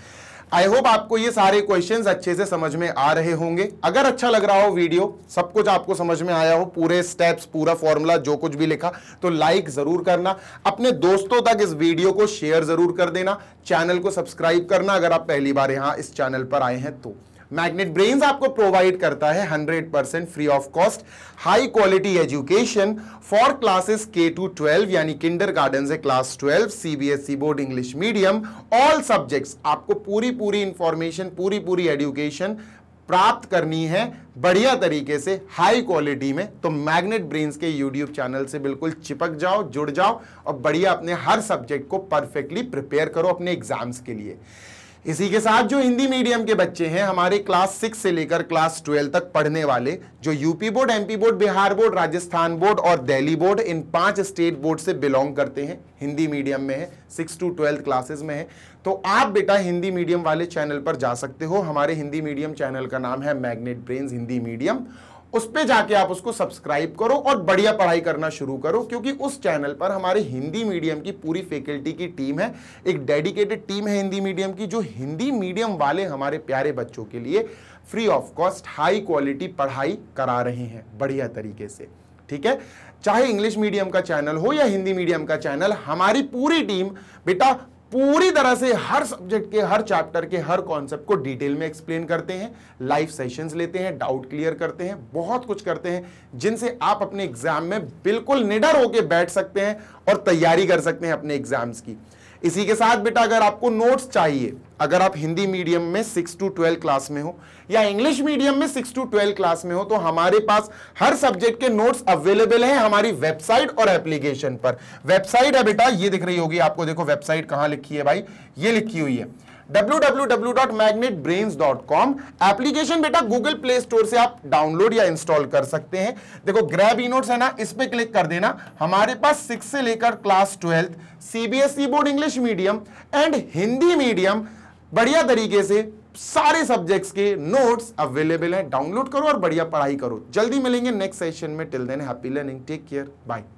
आई होप आपको ये सारे क्वेश्चंस अच्छे से समझ में आ रहे होंगे। अगर अच्छा लग रहा हो वीडियो, सब कुछ आपको समझ में आया हो, पूरे स्टेप्स पूरा फॉर्मूला जो कुछ भी लिखा, तो लाइक जरूर करना, अपने दोस्तों तक इस वीडियो को शेयर जरूर कर देना, चैनल को सब्सक्राइब करना अगर आप पहली बार यहाँ इस चैनल पर आए हैं तो। मैग्नेट ब्रेन्स आपको प्रोवाइड करता है hundred percent free of cost high quality education for classes K to twelve यानी किंडरगार्टन से class twelve, CBSE board English medium, all subjects. आपको पूरी पूरी इंफॉर्मेशन पूरी पूरी एजुकेशन प्राप्त करनी है बढ़िया तरीके से हाई क्वालिटी में, तो मैग्नेट ब्रेन्स के यूट्यूब चैनल से बिल्कुल चिपक जाओ, जुड़ जाओ और बढ़िया अपने हर सब्जेक्ट को परफेक्टली प्रिपेयर करो अपने एग्जाम्स के लिए। इसी के साथ जो हिंदी मीडियम के बच्चे हैं हमारे क्लास सिक्स से लेकर क्लास ट्वेल्व तक पढ़ने वाले, जो UP board, MP board, Bihar board, Rajasthan board और दिल्ली बोर्ड, इन पांच स्टेट बोर्ड से बिलोंग करते हैं, हिंदी मीडियम में है, सिक्स टू ट्वेल्थ क्लासेस में है, तो आप बेटा हिंदी मीडियम वाले चैनल पर जा सकते हो। हमारे हिंदी मीडियम चैनल का नाम है मैग्नेट ब्रेन्स हिंदी मीडियम, उस पर जाके आप उसको सब्सक्राइब करो और बढ़िया पढ़ाई करना शुरू करो, क्योंकि उस चैनल पर हमारे हिंदी मीडियम की पूरी फैकल्टी की टीम है, एक डेडिकेटेड टीम है हिंदी मीडियम की, जो हिंदी मीडियम वाले हमारे प्यारे बच्चों के लिए free of cost high quality पढ़ाई करा रहे हैं बढ़िया तरीके से, ठीक है। चाहे इंग्लिश मीडियम का चैनल हो या हिंदी मीडियम का चैनल, हमारी पूरी टीम बेटा पूरी तरह से हर सब्जेक्ट के हर चैप्टर के हर कॉन्सेप्ट को डिटेल में एक्सप्लेन करते हैं, लाइव सेशंस लेते हैं, डाउट क्लियर करते हैं, बहुत कुछ करते हैं, जिनसे आप अपने एग्जाम में बिल्कुल निडर होकर बैठ सकते हैं और तैयारी कर सकते हैं अपने एग्जाम्स की। इसी के साथ बेटा अगर आपको नोट्स चाहिए, अगर आप हिंदी मीडियम में सिक्स टू ट्वेल्व क्लास में हो या इंग्लिश मीडियम में सिक्स टू ट्वेल्व क्लास में हो, तो हमारे पास हर सब्जेक्ट के नोट्स अवेलेबल हैं हमारी वेबसाइट और एप्लीकेशन पर। वेबसाइट है बेटा ये दिख रही होगी आपको, देखो वेबसाइट कहाँ लिखी है भाई, ये लिखी हुई है W W W dot Magnet Brains dot com. Application बेटा गूगल प्ले स्टोर से आप डाउनलोड या इंस्टॉल कर सकते हैं। देखो ग्रैब ई नोट्स है ना, इस पे क्लिक कर देना। हमारे पास सिक्स से लेकर class twelfth, CBSE board English medium and Hindi medium बढ़िया तरीके से सारे सब्जेक्ट्स के नोट्स अवेलेबल हैं, डाउनलोड करो और बढ़िया पढ़ाई करो। जल्दी मिलेंगे नेक्स्ट सेशन में, till then happy learning, take care, bye.